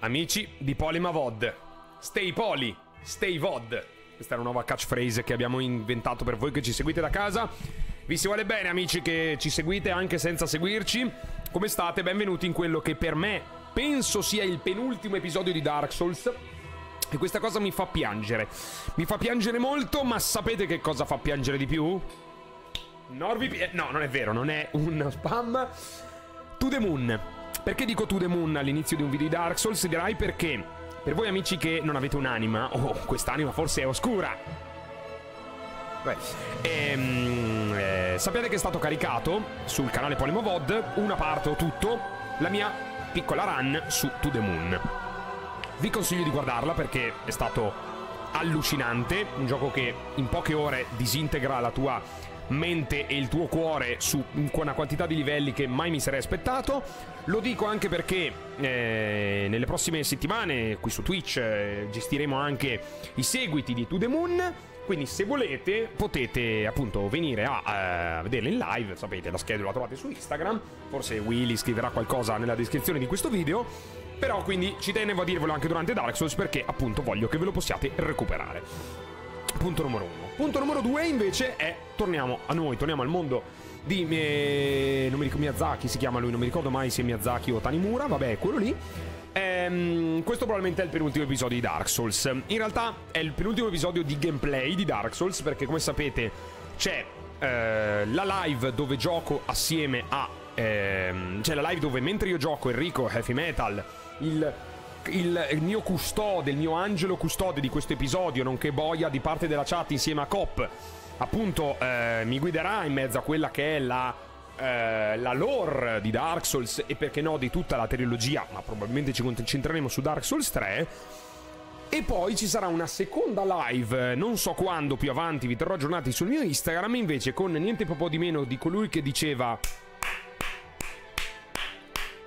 Amici di PolyMavod, stay poly, stay vod. Questa è una nuova catchphrase che abbiamo inventato per voi che ci seguite da casa. Vi si vuole bene, amici che ci seguite anche senza seguirci. Come state? Benvenuti in quello che per me penso sia il penultimo episodio di Dark Souls. E questa cosa mi fa piangere. Mi fa piangere molto, ma sapete che cosa fa piangere di più? No, non è vero, non è un spam. To The Moon. Perché dico To The Moon all'inizio di un video di Dark Souls? Dirai perché, per voi amici che non avete un'anima, quest'anima forse è oscura. Beh, sappiate che è stato caricato sul canale PolyMavod, una parte o tutto, la mia piccola run su To The Moon. Vi consiglio di guardarla perché è stato allucinante, un gioco che in poche ore disintegra la tua mente e il tuo cuore su una quantità di livelli che mai mi sarei aspettato. Lo dico anche perché nelle prossime settimane qui su Twitch gestiremo anche i seguiti di To The Moon, quindi se volete potete appunto venire a vederle in live. Sapete, la schedula la trovate su Instagram, forse Willy scriverà qualcosa nella descrizione di questo video, però quindi ci tenevo a dirvelo anche durante Dark Souls perché appunto voglio che ve lo possiate recuperare. Punto numero uno. Punto numero due invece è, torniamo a noi, torniamo al mondo di non mi ricordo, Miyazaki si chiama lui, non mi ricordo mai se è Miyazaki o Tanimura, vabbè, quello lì. Questo probabilmente è il penultimo episodio di Dark Souls. In realtà è il penultimo episodio di gameplay di Dark Souls perché, come sapete, c'è la live dove gioco assieme a c'è la live dove mentre io gioco Enrico, Heavy Metal, il mio custode, il mio angelo custode di questo episodio, nonché boia di parte della chat insieme a Cop, appunto mi guiderà in mezzo a quella che è la lore di Dark Souls e perché no di tutta la trilogia, ma probabilmente ci concentreremo su Dark Souls 3. E poi ci sarà una seconda live, non so quando, più avanti, vi terrò aggiornati sul mio Instagram, invece con niente po' di meno di colui che diceva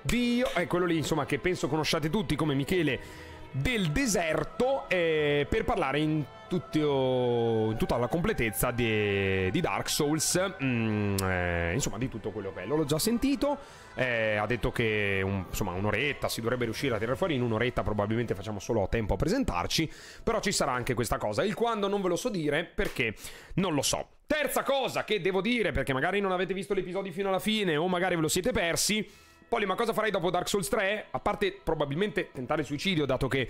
Dio, è quello lì, insomma, che penso conosciate tutti come Michele del Deserto, per parlare in tutta la completezza di Dark Souls, insomma di tutto quello bello. L'ho già sentito, ha detto che insomma un'oretta si dovrebbe riuscire a tirare fuori, in un'oretta probabilmente facciamo solo tempo a presentarci, però ci sarà anche questa cosa. Il quando non ve lo so dire perché non lo so. Terza cosa che devo dire, perché magari non avete visto l'episodio fino alla fine o magari ve lo siete persi, Poli, ma cosa farei dopo Dark Souls 3? A parte probabilmente tentare il suicidio, dato che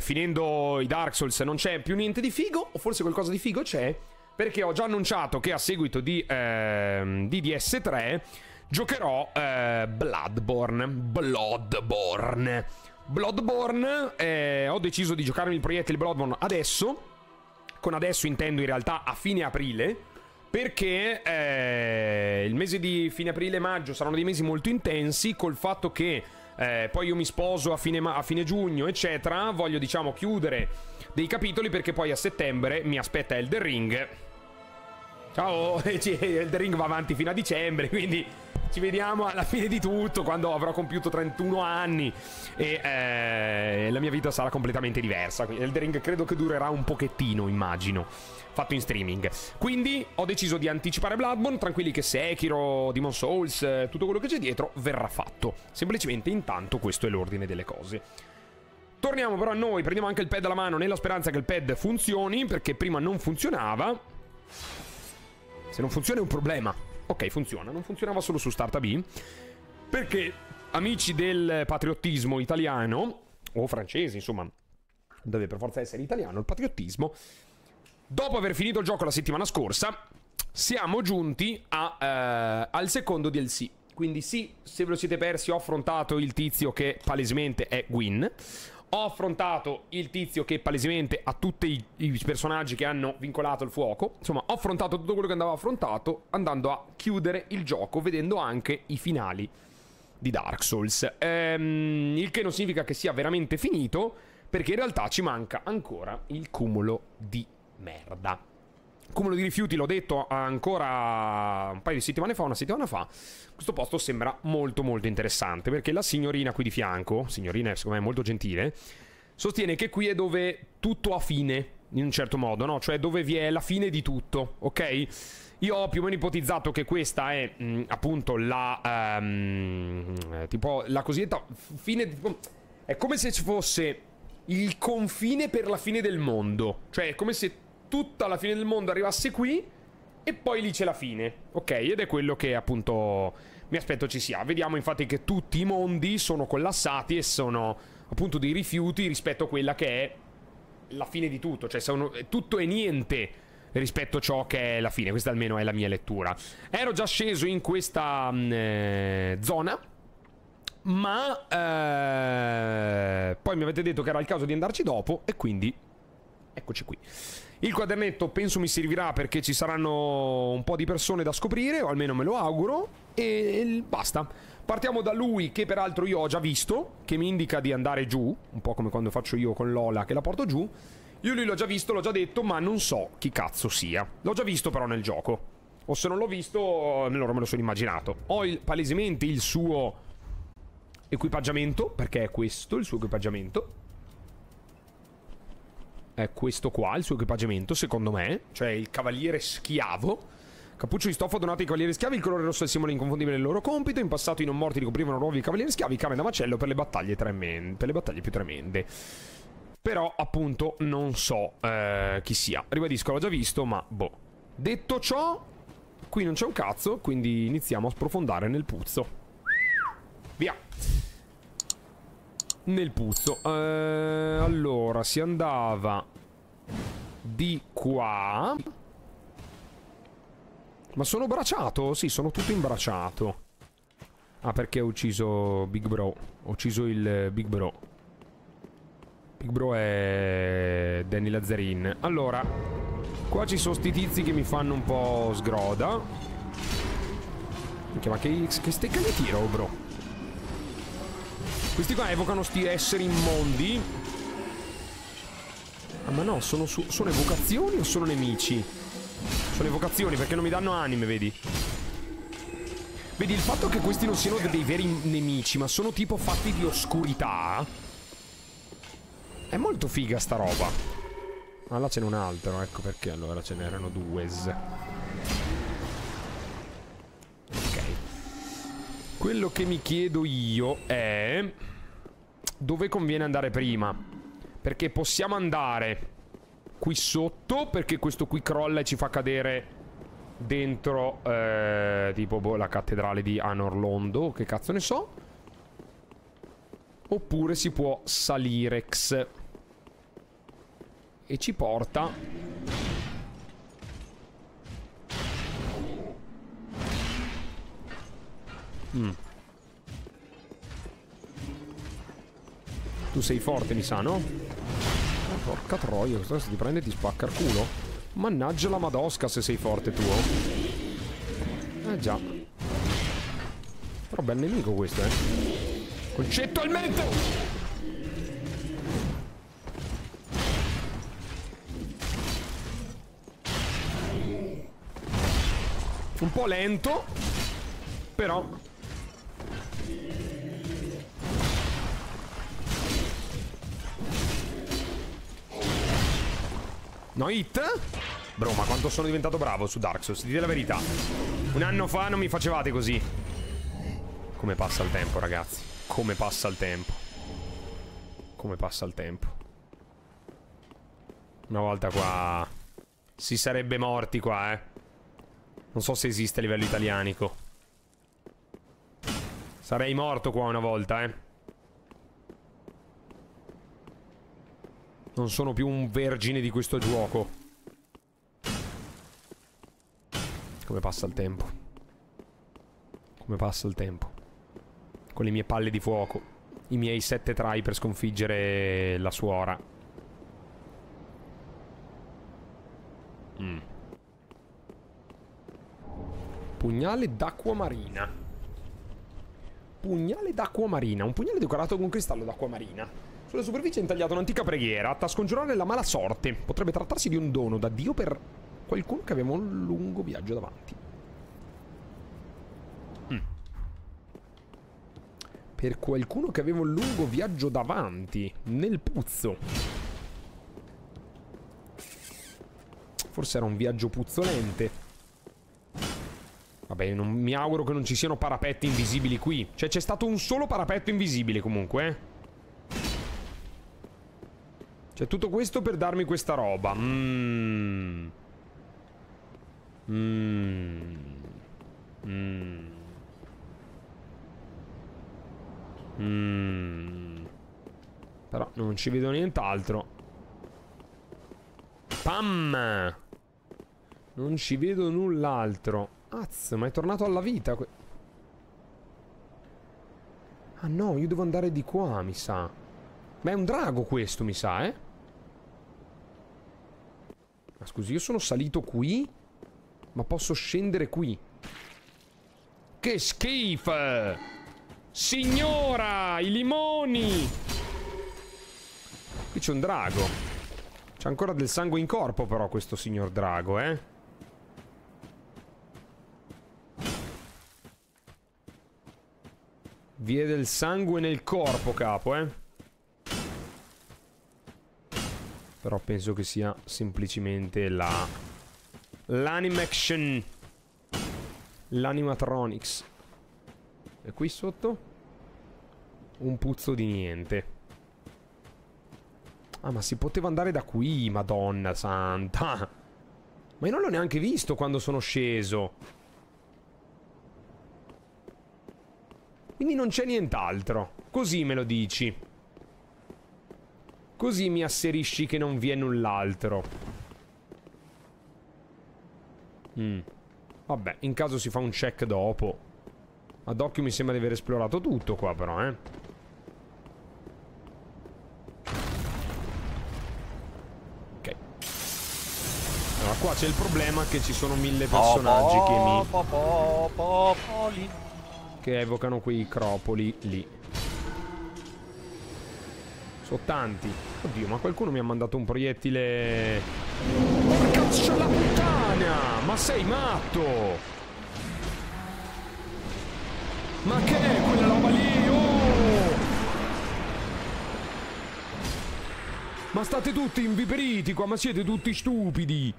finendo i Dark Souls non c'è più niente di figo, o forse qualcosa di figo c'è, perché ho già annunciato che a seguito di DS3 giocherò Bloodborne. Ho deciso di giocarmi il progetto di Bloodborne adesso, con adesso intendo in realtà a fine aprile, perché il mese di fine aprile e maggio saranno dei mesi molto intensi, col fatto che poi io mi sposo a fine giugno eccetera. Voglio, diciamo, chiudere dei capitoli perché poi a settembre mi aspetta Elden Ring. Ciao, Elden Ring va avanti fino a dicembre, quindi ci vediamo alla fine di tutto quando avrò compiuto 31 anni e la mia vita sarà completamente diversa. Quindi Elden Ring credo che durerà un pochettino, immagino, fatto in streaming. Quindi ho deciso di anticipare Bloodborne, tranquilli che Sekiro, Demon's Souls, tutto quello che c'è dietro verrà fatto. Semplicemente intanto questo è l'ordine delle cose. Torniamo però a noi, prendiamo anche il pad alla mano nella speranza che il pad funzioni, perché prima non funzionava. Se non funziona è un problema. Ok, funziona, non funzionava solo su Startup B, perché amici del patriottismo italiano, o francese insomma, deve per forza essere italiano il patriottismo. Dopo aver finito il gioco la settimana scorsa, siamo giunti al secondo DLC. Quindi sì, se ve lo siete persi, ho affrontato il tizio che palesemente è Gwyn. Ho affrontato il tizio che palesemente ha tutti i personaggi che hanno vincolato il fuoco. Insomma, ho affrontato tutto quello che andava affrontato, andando a chiudere il gioco, vedendo anche i finali di Dark Souls. Il che non significa che sia veramente finito, perché in realtà ci manca ancora il cumulo di merda. Cumulo di rifiuti, l'ho detto ancora un paio di settimane fa, una settimana fa. Questo posto sembra molto molto interessante, perché la signorina qui di fianco, signorina secondo me molto gentile, sostiene che qui è dove tutto ha fine, in un certo modo, no? Cioè dove vi è la fine di tutto, ok? Io ho più o meno ipotizzato che questa è appunto la cosiddetta fine, tipo, È come se ci fosse il confine per la fine del mondo. Cioè, è come se tutta la fine del mondo arrivasse qui e poi lì c'è la fine. Ok, ed è quello che appunto mi aspetto ci sia. Vediamo infatti che tutti i mondi sono collassati e sono appunto dei rifiuti rispetto a quella che è la fine di tutto. Cioè sono tutto e niente rispetto a ciò che è la fine. Questa almeno è la mia lettura. Ero già sceso in questa zona, ma poi mi avete detto che era il caso di andarci dopo e quindi eccoci qui. Il quadernetto penso mi servirà perché ci saranno un po' di persone da scoprire, o almeno me lo auguro, e basta. Partiamo da lui, che peraltro io ho già visto, che mi indica di andare giù, un po' come quando faccio io con Lola che la porto giù. Io lui l'ho già visto, l'ho già detto, ma non so chi cazzo sia. L'ho già visto però nel gioco, o se non l'ho visto, allora me lo sono immaginato. Ho palesemente il suo equipaggiamento, perché è questo il suo equipaggiamento. È questo qua il suo equipaggiamento, secondo me. Cioè il cavaliere schiavo. Cappuccio di stoffa donato ai cavalieri schiavi. Il colore rosso è il simbolo inconfondibile del loro compito. In passato i non morti ricoprivano nuovi cavalieri schiavi, cane da macello per le battaglie più tremende. Però appunto non so chi sia. Ribadisco, l'ho già visto, ma boh. Detto ciò, qui non c'è un cazzo, quindi iniziamo a sprofondare nel puzzo. Via. Nel puzzo. Allora, si andava di qua. Ma sono bracciato? Sì, sono tutto imbracciato. Ah, perché ho ucciso Big Bro. Ho ucciso il Big Bro. Big Bro è Danny Lazzarin. Allora, qua ci sono sti tizi che mi fanno un po' sgroda. Ma che stecca di tiro, bro. Questi qua evocano sti esseri immondi. Ah, ma no, sono evocazioni o sono nemici? Sono evocazioni perché non mi danno anime, vedi? Vedi, il fatto che questi non siano dei veri nemici, ma sono tipo fatti di oscurità, è molto figa sta roba. Ah, là ce n'è un altro, ecco perché allora ce n'erano due. Quello che mi chiedo io è dove conviene andare prima, perché possiamo andare qui sotto, perché questo qui crolla e ci fa cadere dentro tipo boh, la cattedrale di Anor Londo, che cazzo ne so. Oppure si può salire X e ci porta Tu sei forte, mi sa, no? Porca troia, questo se ti prende ti spacca il culo. Mannaggia la madosca se sei forte tu. Eh già. Però bel nemico questo, eh. Concettualmente. Un po' lento, però. No hit? Bro, ma quanto sono diventato bravo su Dark Souls, dite la verità. Un anno fa non mi facevate così. Come passa il tempo, ragazzi. Come passa il tempo. Come passa il tempo. Una volta qua si sarebbe morti qua, eh. Non so se esiste a livello italianico. Sarei morto qua una volta, eh. Non sono più un vergine di questo gioco. Come passa il tempo. Come passa il tempo. Con le mie palle di fuoco. I miei 7 try per sconfiggere la suora. Pugnale d'acqua marina. Pugnale d'acqua marina. Un pugnale decorato con un cristallo d'acqua marina. Sulla superficie è intagliata un'antica preghiera atta a scongiurare la mala sorte. Potrebbe trattarsi di un dono da Dio per qualcuno che aveva un lungo viaggio davanti. Per qualcuno che aveva un lungo viaggio davanti. Nel puzzo. Forse era un viaggio puzzolente. Vabbè, mi auguro che non ci siano parapetti invisibili qui. Cioè c'è stato un solo parapetto invisibile comunque, eh. Cioè, tutto questo per darmi questa roba. Però non ci vedo nient'altro. Pam! Non ci vedo null'altro. Azzo, ma è tornato alla vita. Ah no, io devo andare di qua, mi sa. Ma è un drago questo, mi sa, eh? Ma scusi, io sono salito qui? Ma posso scendere qui? Che schifo! Signora, i limoni! Qui c'è un drago. C'è ancora del sangue in corpo, però, questo signor drago, eh? Vi è del sangue nel corpo, capo, eh? Però penso che sia semplicemente la... l'animaction. L'animatronics. E qui sotto? Un puzzo di niente. Ah, ma si poteva andare da qui, madonna santa. Ma io non l'ho neanche visto quando sono sceso. Quindi non c'è nient'altro. Così me lo dici. Così mi asserisci che non vi è null'altro. Vabbè, in caso si fa un check dopo. Ad occhio mi sembra di aver esplorato tutto qua, però, eh. Qua c'è il problema che ci sono 1000 personaggi che evocano quei cropoli lì. Sono tanti. Oddio, ma qualcuno mi ha mandato un proiettile. Porcaccia la puttana! Ma sei matto! Ma che è quella roba lì? Oh! Ma state tutti inviperiti qua, ma siete tutti stupidi!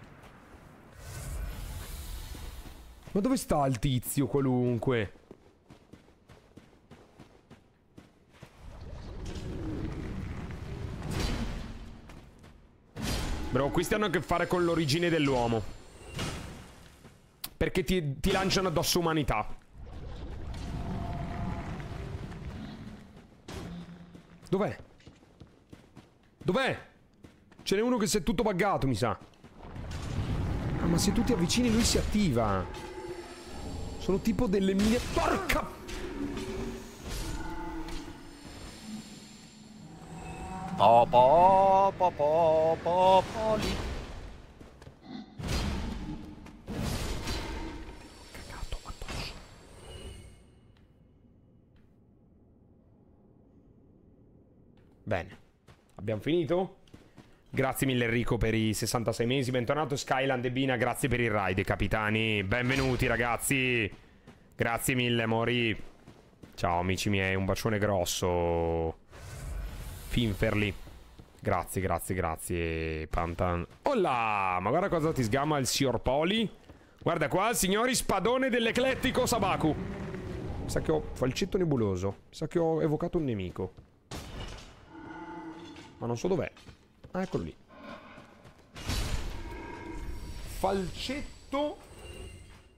Ma dove sta il tizio qualunque? Bro, questi hanno a che fare con l'origine dell'uomo. Perché ti lanciano addosso umanità. Dov'è? Dov'è? Ce n'è uno che si è tutto buggato, mi sa. Ah, ma se tu ti avvicini lui si attiva. Sono tipo delle mine... Porca! Cagato addosso. Bene. Abbiamo finito? Grazie mille Enrico per i 66 mesi, bentornato Skyland e Bina, grazie per il raid, capitani, benvenuti ragazzi, grazie mille Mori, ciao amici miei, un bacione grosso, Finferli, grazie, grazie, grazie, Pantan. Olla, ma guarda cosa ti sgama il signor Poli, guarda qua, signori, spadone dell'eclettico Sabaku, mi sa che ho falcetto nebuloso, mi sa che ho evocato un nemico, ma non so dov'è. Ah, eccolo lì. Falcetto.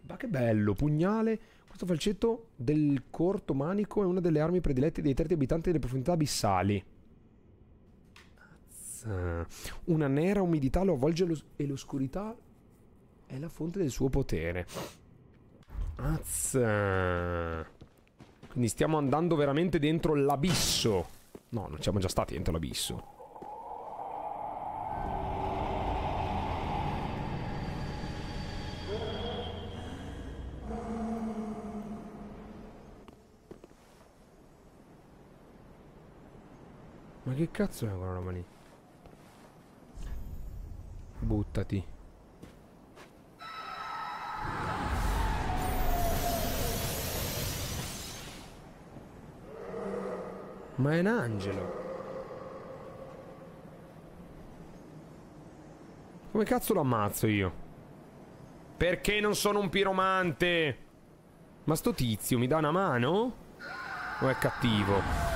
Ma che bello, pugnale. Questo falcetto del corto manico è una delle armi predilette dei terzi abitanti delle profondità abissali. Una nera umidità lo avvolge e l'oscurità è la fonte del suo potere. Azza. Quindi stiamo andando veramente dentro l'abisso. No, non siamo già stati dentro l'abisso. Ma che cazzo è quella roba lì? Buttati. Ma è un angelo. Come cazzo lo ammazzo io? Perché non sono un piromante? Ma sto tizio mi dà una mano? O è cattivo?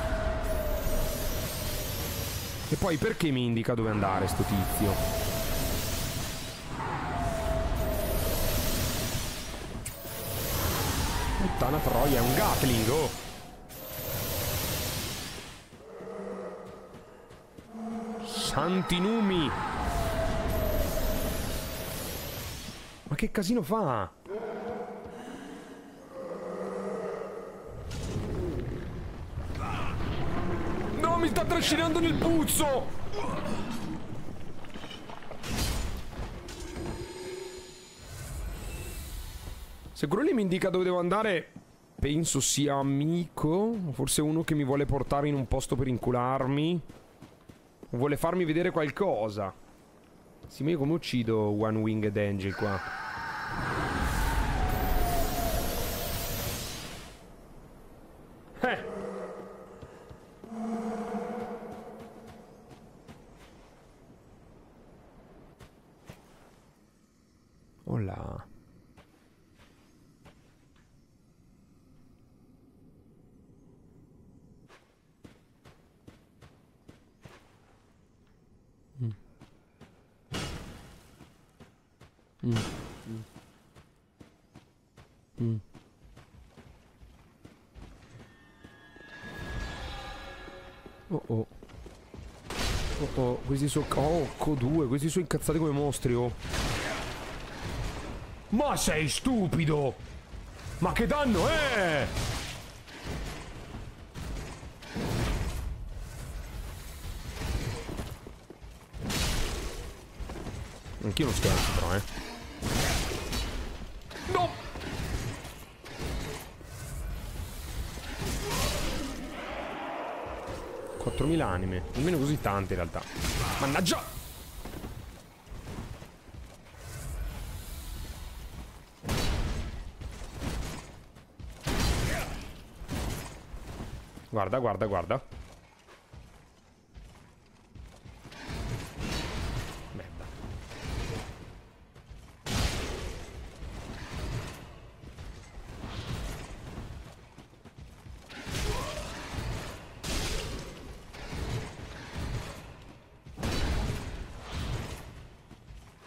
E poi perché mi indica dove andare sto tizio? Puttana troia, è un Gatling, oh! Santi numi! Ma che casino fa? No, mi sta trascinando nel puzzo! Se quello lì mi indica dove devo andare, penso sia amico, forse uno che mi vuole portare in un posto per incularmi, vuole farmi vedere qualcosa. Sì, ma io come uccido One Winged Angel qua? Olà. Oh, questi sono... Oh, co2, questi sono incazzati come mostri, oh. Ma sei stupido! Ma che danno è? Anch'io non scherzo, però, eh. No! $4000 anime. Nemmeno così tante in realtà. Mannaggia! Guarda, guarda, guarda.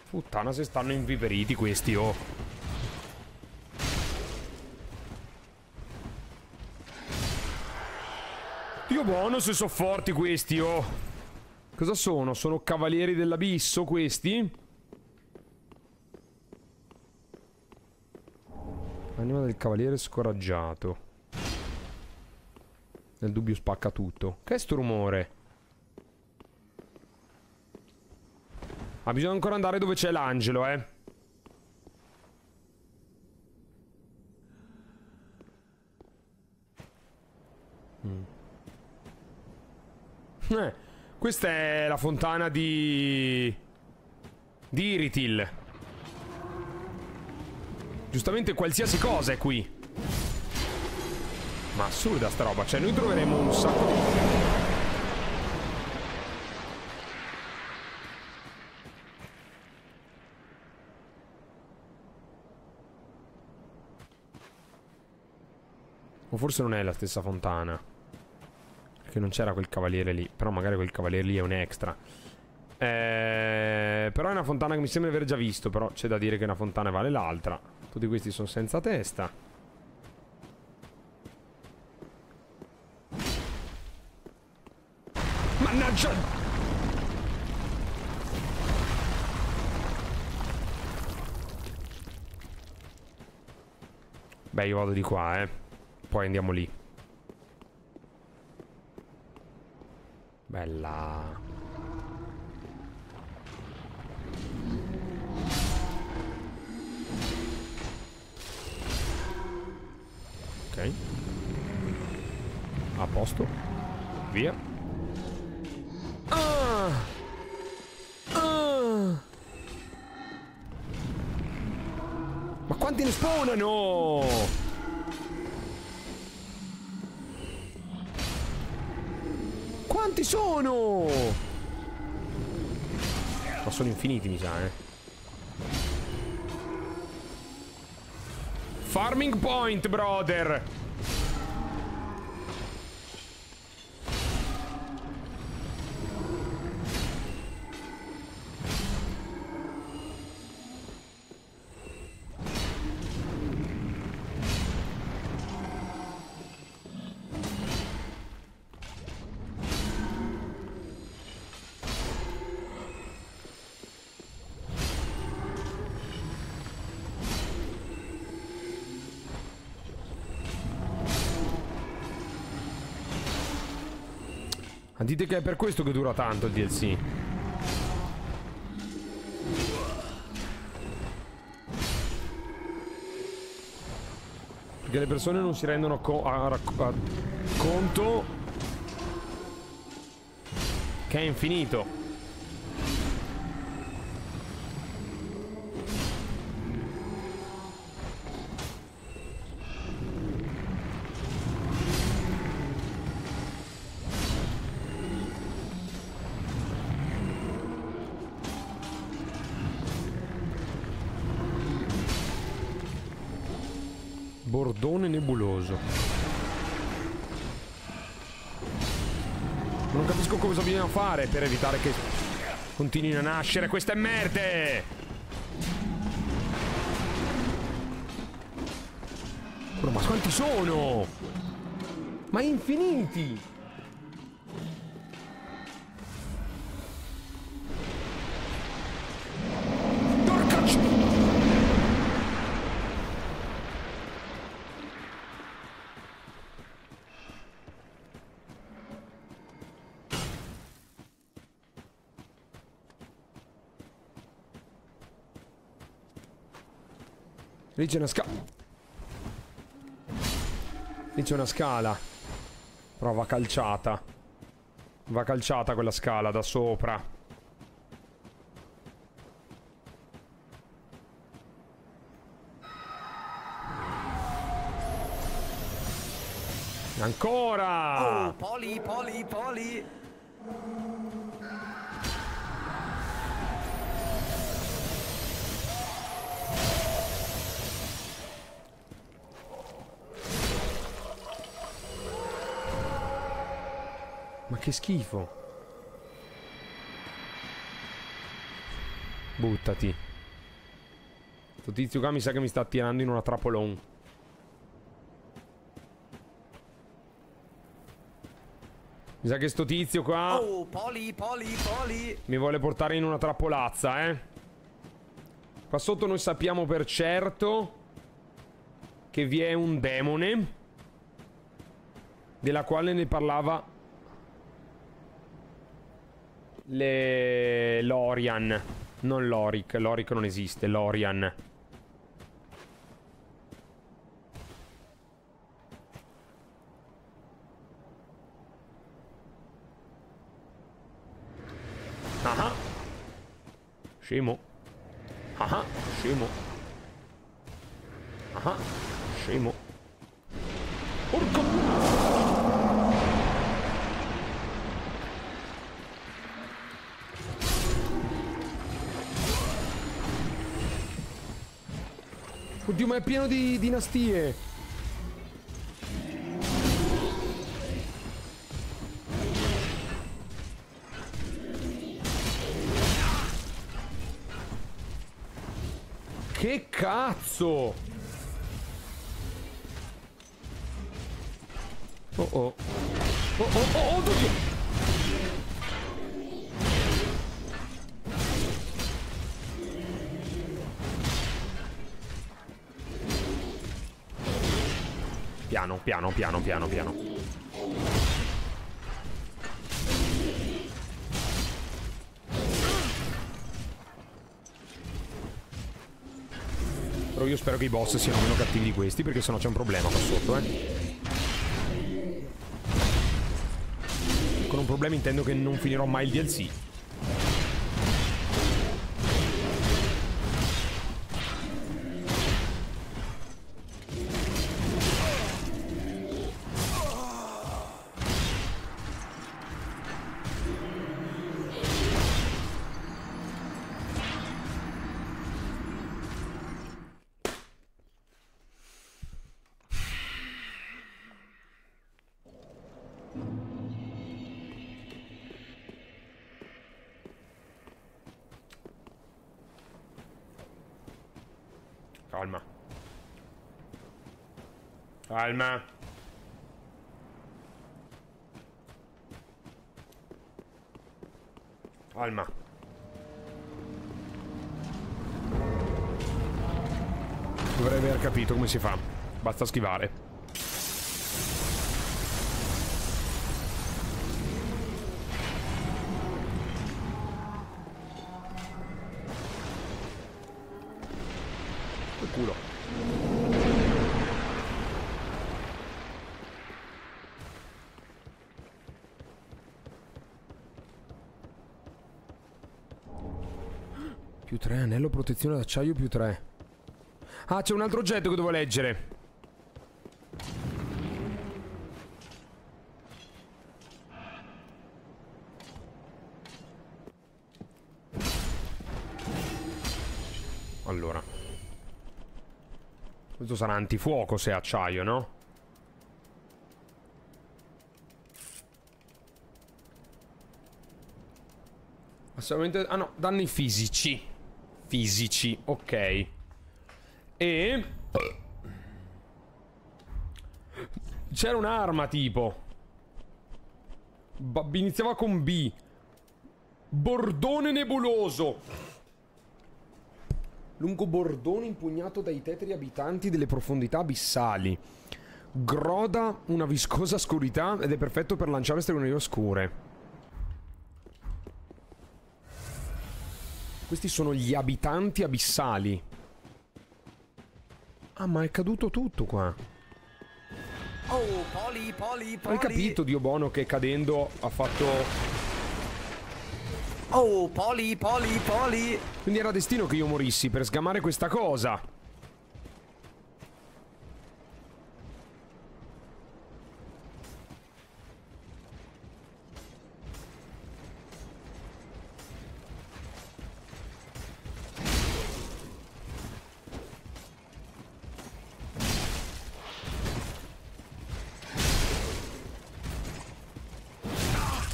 Puttana, se stanno inviperiti questi, oh. Dio buono se sono forti questi, oh. Cosa sono? Sono cavalieri dell'abisso questi? Anima del cavaliere scoraggiato. Nel dubbio spacca tutto. Che è sto rumore? Ah, bisogna ancora andare dove c'è l'angelo, eh. Questa è la fontana di Irithil. Giustamente qualsiasi cosa è qui. Ma assurda sta roba, cioè noi troveremo un sacco di... Forse non è la stessa fontana, perché non c'era quel cavaliere lì. Però magari quel cavaliere lì è un extra. Però è una fontana che mi sembra di aver già visto. Però c'è da dire che una fontana vale l'altra. Tutti questi sono senza testa. Mannaggia! Beh, io vado di qua, eh. Poi andiamo lì. Bella. Ok. A posto. Via. Ah! Ah! Ma quanti ne spawnano? Quanti sono? Ma sono infiniti, mi sa, eh. Farming point, brother. Dite che è per questo che dura tanto il DLC. Perché le persone non si rendono conto che è infinito. Bordone nebuloso. Non capisco cosa bisogna fare per evitare che continuino a nascere queste merde. Oh, ma quanti sono? Ma infiniti. Lì c'è una scala. Lì c'è una scala. Però va calciata. Va calciata quella scala da sopra. Ancora! Oh, Poli! Ma che schifo. Buttati. Sto tizio qua mi sa che mi sta tirando in una trappolone. Mi sa che sto tizio qua... Oh, Poli! Mi vuole portare in una trappolazza, eh. Qua sotto noi sappiamo per certo che vi è un demone, della quale ne parlava... Lorian. Non Loric. Loric non esiste. Lorian. Ah. Scemo. Ah. Scemo. Ah. Scemo. Porco. Oddio, ma è pieno di dinastie. Che cazzo? Oh oh. Oh, oddio. Piano. Però io spero che i boss siano meno cattivi di questi, perché sennò c'è un problema qua sotto, eh. Con un problema intendo che non finirò mai il DLC. Calma. Calma. Dovrei aver capito come si fa. Basta schivare. culo. Più 3, anello protezione d'acciaio più 3. Ah, c'è un altro oggetto che devo leggere. Allora, questo sarà antifuoco se è acciaio, no? Assolutamente. Ah no, danni fisici. Fisici, ok. E c'era un'arma tipo iniziava con B. Bordone nebuloso. Lungo bordone impugnato dai tetri abitanti delle profondità abissali. Groda una viscosa scurità ed è perfetto per lanciare stregonerie oscure. Questi sono gli abitanti abissali. Ah, ma è caduto tutto qua. Oh, Poli. Hai capito, Dio Bono, che cadendo ha fatto... Oh, Poli. Quindi era destino che io morissi per sgamare questa cosa.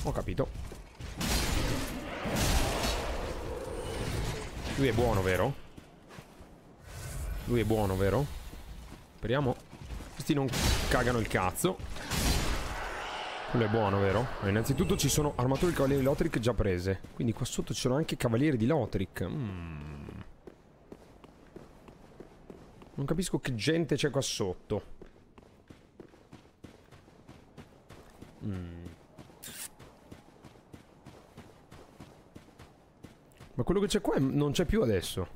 Ho capito. Lui è buono, vero? Lui è buono, vero? Speriamo. Questi non cagano il cazzo. Quello è buono, vero? Allora, innanzitutto ci sono armature di cavalieri Lothric già prese. Quindi qua sotto ci sono anche cavalieri di Lothric. Non capisco che gente c'è qua sotto. Ma quello che c'è qua non c'è più adesso.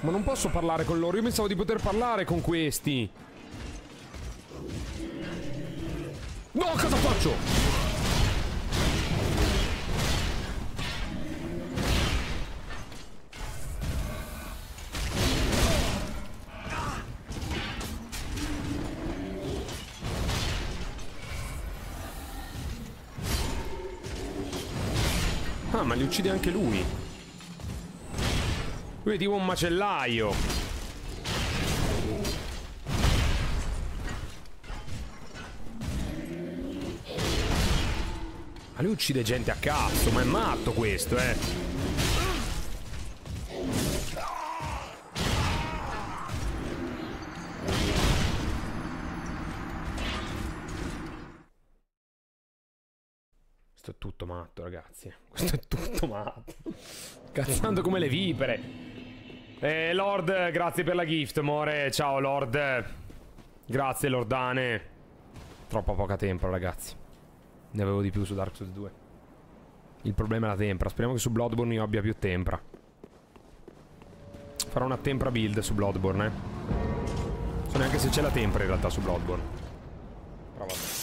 Ma non posso parlare con loro, io pensavo di poter parlare con questi. No, cosa faccio? Ah, ma li uccide anche lui. Lui è tipo un macellaio. Ma lui uccide gente a cazzo, ma è matto questo, eh! Questo è tutto matto, ragazzi. Questo è tutto matto. Cazzando come le vipere. Lord, grazie per la gift, amore. Ciao, Lord. Grazie, Lordane. Troppo poca tempo, ragazzi. Ne avevo di più su Dark Souls 2. Il problema è la tempra. Speriamo che su Bloodborne io abbia più tempra. Farò una tempra build su Bloodborne, eh. Non so neanche se c'è la tempra in realtà su Bloodborne. Prova.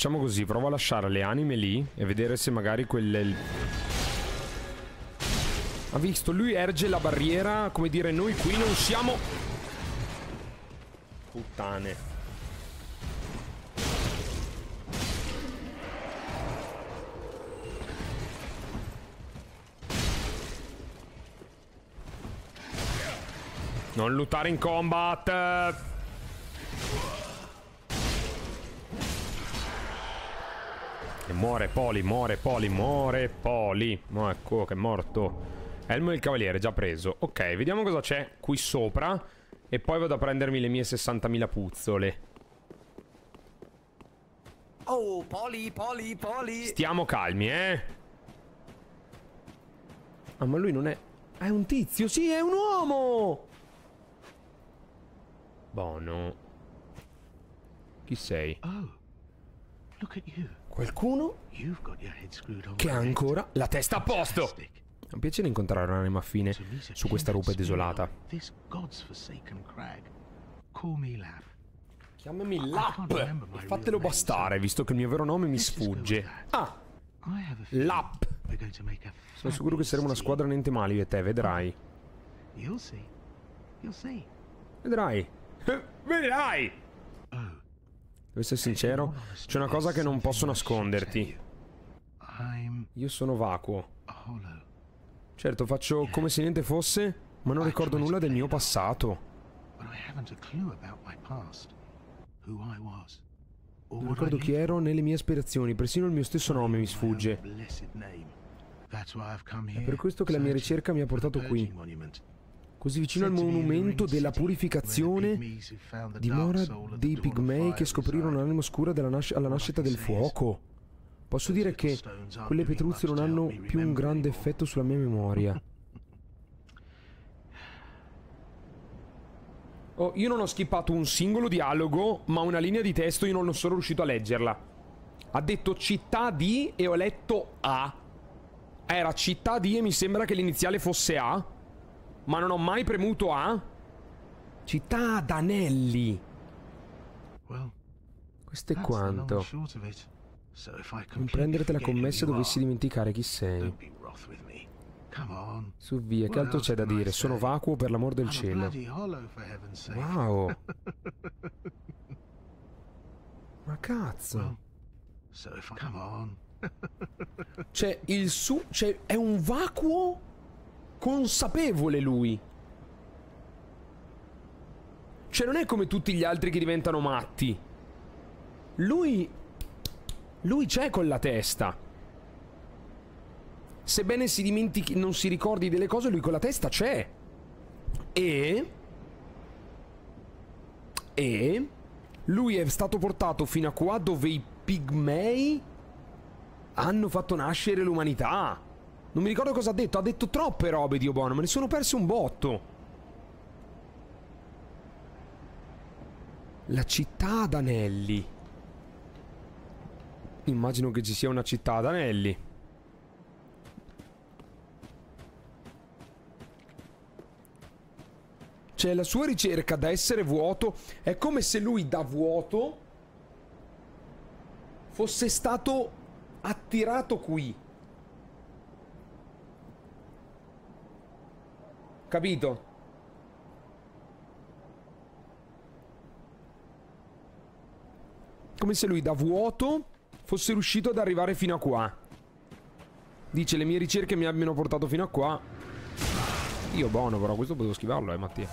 Facciamo così, provo a lasciare le anime lì e vedere se magari quelle... Ha visto, lui erge la barriera, come dire, noi qui non siamo... Puttane. Non lottare in combat. E muore Poli, muore Poli. Oh, ecco che è morto. Elmo del cavaliere, già preso. Ok, vediamo cosa c'è qui sopra. E poi vado a prendermi le mie 60.000 puzzole. Oh, Poli. Stiamo calmi, eh. Ah, ma lui non è... È un tizio, sì, è un uomo. Bono. Chi sei? Oh, look at you. Qualcuno che ha ancora la testa a posto. È un piacere incontrare un'anima affine su questa rupe desolata. Chiamami Lap e fatelo bastare, visto che il mio vero nome mi sfugge. Ah, Lap. Sono sicuro che saremo una squadra niente male io e te, vedrai. Vedrai. Devo essere sincero, c'è una cosa che non posso nasconderti. Io sono vacuo. Certo, faccio come se niente fosse, ma non ricordo nulla del mio passato. Non ricordo chi ero né le mie aspirazioni, persino il mio stesso nome mi sfugge. È per questo che la mia ricerca mi ha portato qui, così vicino al monumento della purificazione, dimora dei pigmei che scoprirono l'anima oscura alla nascita del fuoco. Posso dire che quelle pietruzze non hanno più un grande effetto sulla mia memoria. Oh, io non ho skippato un singolo dialogo, ma una linea di testo io non sono riuscito a leggerla. Ha detto città di e ho letto A. Era città di e mi sembra che l'iniziale fosse A, ma non ho mai premuto A. Città ad anelli. Questo è quanto. Non prendere la commessa dovessi dimenticare chi sei. Su via, che altro c'è da dire? Sono vacuo per l'amor del cielo. Wow. Ma cazzo. Cioè, il su... Cioè, è un vacuo consapevole lui. Cioè, non è come tutti gli altri che diventano matti. Lui c'è con la testa. Sebbene si dimentichi, non si ricordi delle cose, lui con la testa c'è. E lui è stato portato fino a qua dove i pigmei hanno fatto nascere l'umanità. Non mi ricordo cosa ha detto troppe robe, Dio buono, me ne sono persi un botto. La città ad anelli. Immagino che ci sia una città ad anelli. Cioè, la sua ricerca da essere vuoto è come se lui da vuoto fosse stato attirato qui. Capito? Come se lui da vuoto fosse riuscito ad arrivare fino a qua. Dice le mie ricerche mi abbiano portato fino a qua. Io buono però, questo potevo schivarlo, Mattia.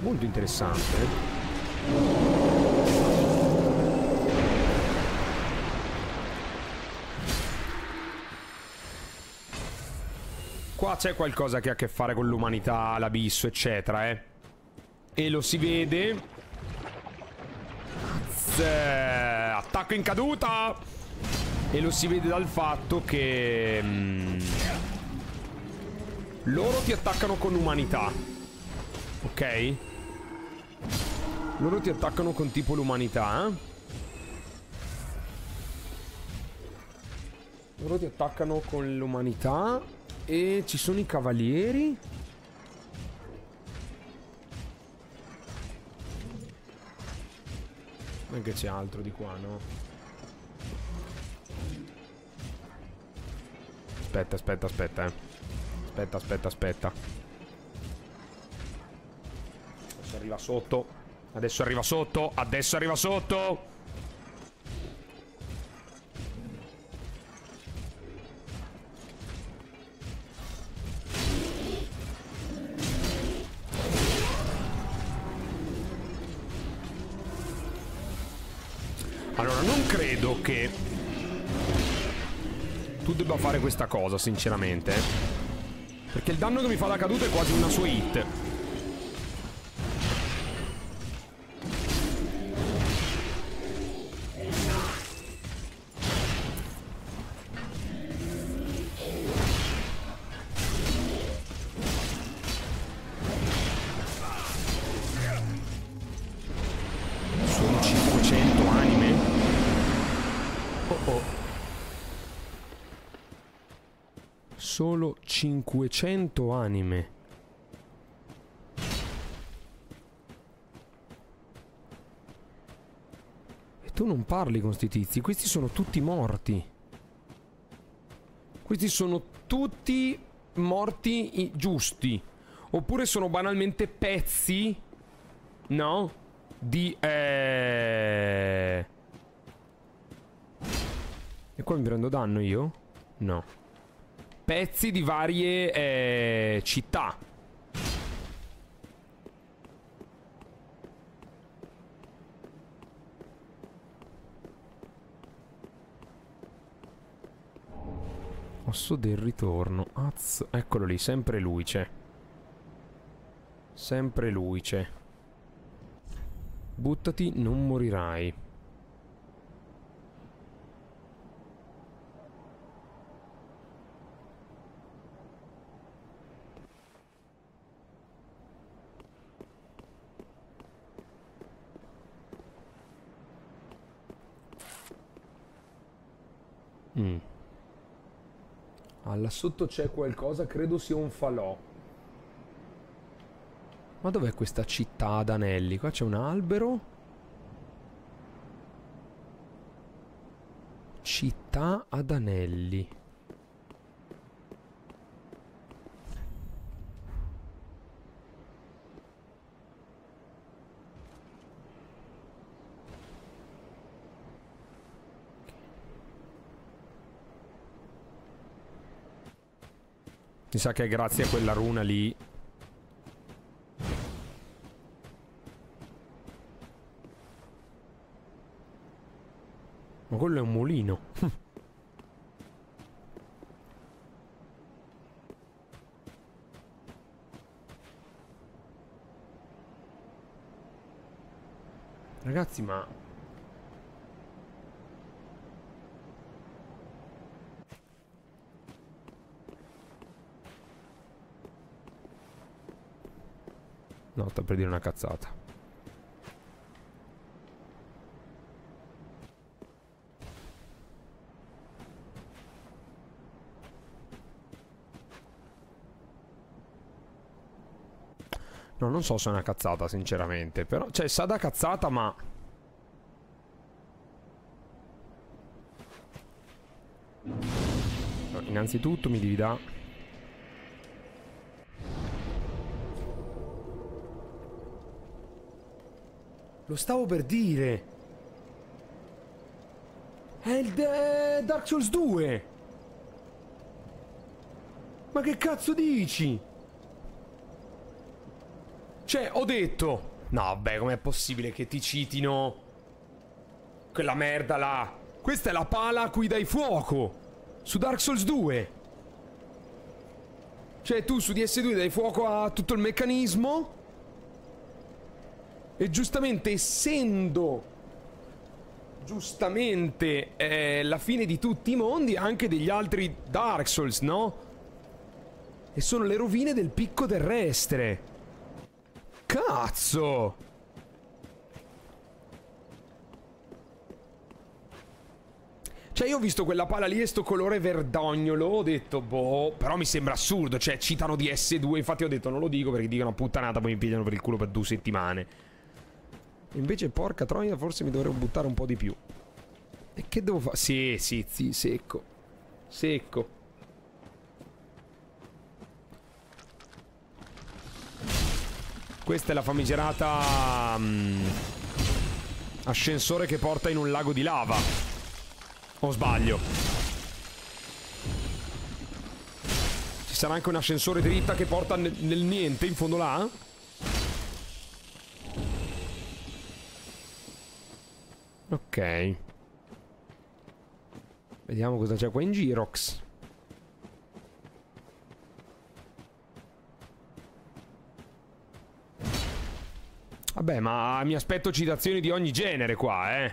Molto interessante. Qua c'è qualcosa che ha a che fare con l'umanità, l'abisso, eccetera, eh. E lo si vede. Attacco in caduta. E lo si vede dal fatto che loro ti attaccano con umanità. Ok. Loro ti attaccano con tipo l'umanità. Loro ti attaccano con l'umanità. E ci sono i cavalieri. Che c'è altro di qua, no? Aspetta. Aspetta. Adesso arriva sotto. Adesso arriva sotto. Allora, non credo che tu debba fare questa cosa, sinceramente. Perché il danno che mi fa la caduta è quasi una sua hit. Solo 500 anime. E tu non parli con sti tizi. Questi sono tutti morti. Questi sono tutti morti giusti. Oppure sono banalmente pezzi, no? Di... E qua mi prendo danno io? No. Pezzi di varie città. Osso del ritorno. Azz. Eccolo lì, sempre lui c'è. Sempre lui c'è. Buttati, non morirai. Là sotto c'è qualcosa, credo sia un falò. Ma dov'è questa città ad anelli? Qua c'è un albero. Città ad anelli. Mi sa che è grazie a quella runa lì. Ma quello è un mulino. Ragazzi, ma... No, sta per dire una cazzata. No, non so se è una cazzata, sinceramente. Però, cioè, sa da cazzata, ma... No, innanzitutto mi devi dare... Lo stavo per dire. È il Dark Souls 2. Ma che cazzo dici? Cioè, ho detto... No, vabbè, com'è possibile che ti citino quella merda là? Questa è la pala a cui dai fuoco su Dark Souls 2. Cioè, tu su DS2 dai fuoco a tutto il meccanismo. E giustamente, essendo giustamente la fine di tutti i mondi, anche degli altri Dark Souls, no? E sono le rovine del picco terrestre. Cazzo! Cioè, io ho visto quella pala lì e sto colore verdognolo, ho detto, boh, però mi sembra assurdo. Cioè, citano di S2, infatti ho detto non lo dico perché dicono puttanata, poi mi pigliano per il culo per 2 settimane. Invece, porca troia, forse mi dovrei buttare un po' di più. E che devo fare? Sì, secco. Secco. Questa è la famigerata... ascensore che porta in un lago di lava. O sbaglio? Ci sarà anche un ascensore dritta che porta nel niente, in fondo là? Ok. Vediamo cosa c'è qua in Girox. Vabbè, ma mi aspetto citazioni di ogni genere qua, eh.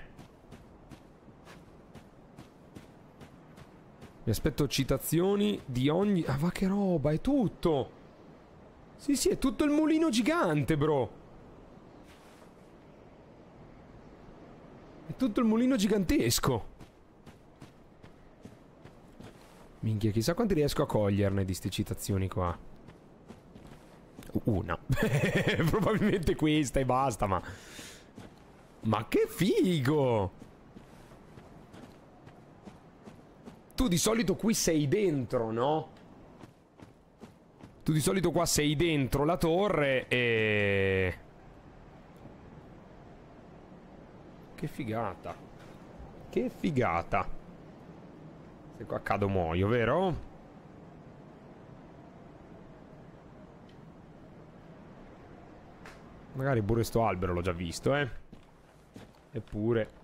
Mi aspetto citazioni di ogni... Ah, va che roba, è tutto. Sì, sì, è tutto il mulino gigante, bro. È tutto il mulino gigantesco. Minchia, chissà quanti riesco a coglierne di ste citazioni qua. Una. Probabilmente questa e basta, ma... Ma che figo! Tu di solito qui sei dentro, no? Tu di solito qua sei dentro la torre e... Che figata. Che figata. Se qua cado muoio, vero? Magari pure sto albero l'ho già visto, eh? Eppure...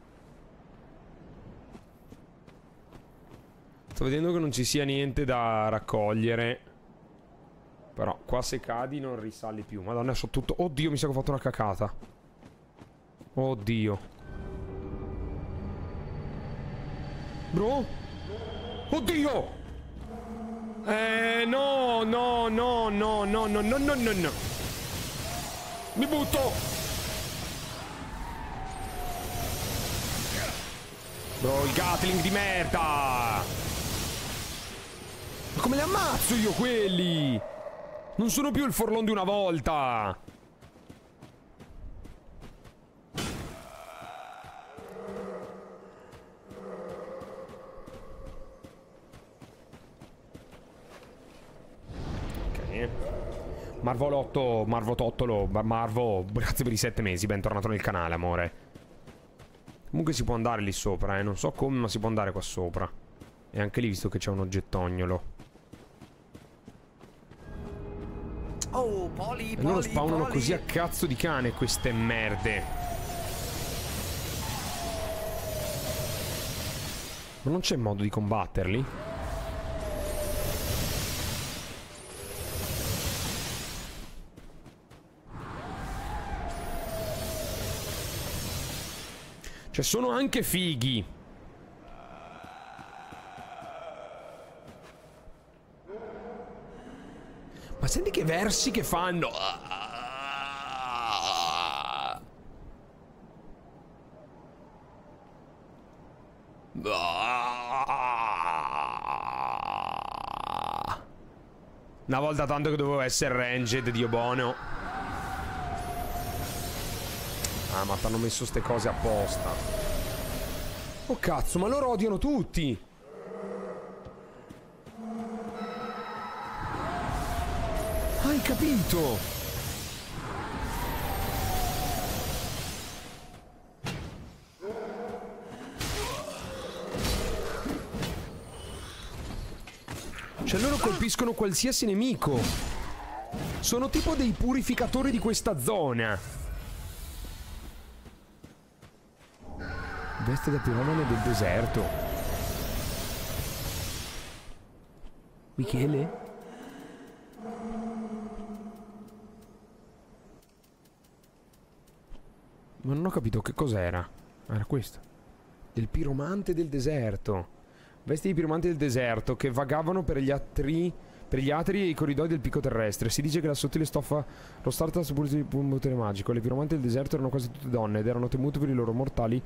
Sto vedendo che non ci sia niente da raccogliere. Però qua se cadi non risali più. Madonna, so tutto. Oddio, mi sa che ho fatto una cacata. Oddio. Bro? Oddio! No, no, no, no, no, no, no, no, no, no. Mi butto! Bro, il Gatling di merda! Ma come li ammazzo io quelli? Non sono più il forlon di una volta. Ok. Marvolotto, Marvotottolo, Marvo, grazie per i 7 mesi, bentornato nel canale, amore. Comunque si può andare lì sopra, eh. Non so come, ma si può andare qua sopra. E anche lì, visto che c'è un oggettognolo. Oh, Poli, e loro spawnano così a cazzo di cane queste merde. Ma non c'è modo di combatterli? Cioè sono anche fighi. Ma senti che versi che fanno. Una volta tanto che dovevo essere ranged, Dio buono. Ah, ma t'hanno messo ste cose apposta. Oh cazzo, ma loro odiano tutti. Hai capito? Cioè loro colpiscono qualsiasi nemico. Sono tipo dei purificatori di questa zona. Veste da piromane del deserto. Michele? Ma non ho capito che cos'era. Era questo. Del piromante del deserto. Vesti di piromante del deserto che vagavano per gli atri e i corridoi del picco terrestre. Si dice che la sottile stoffa lo starta supporto di un potere magico. Le piromante del deserto erano quasi tutte donne ed erano temute per i loro mortali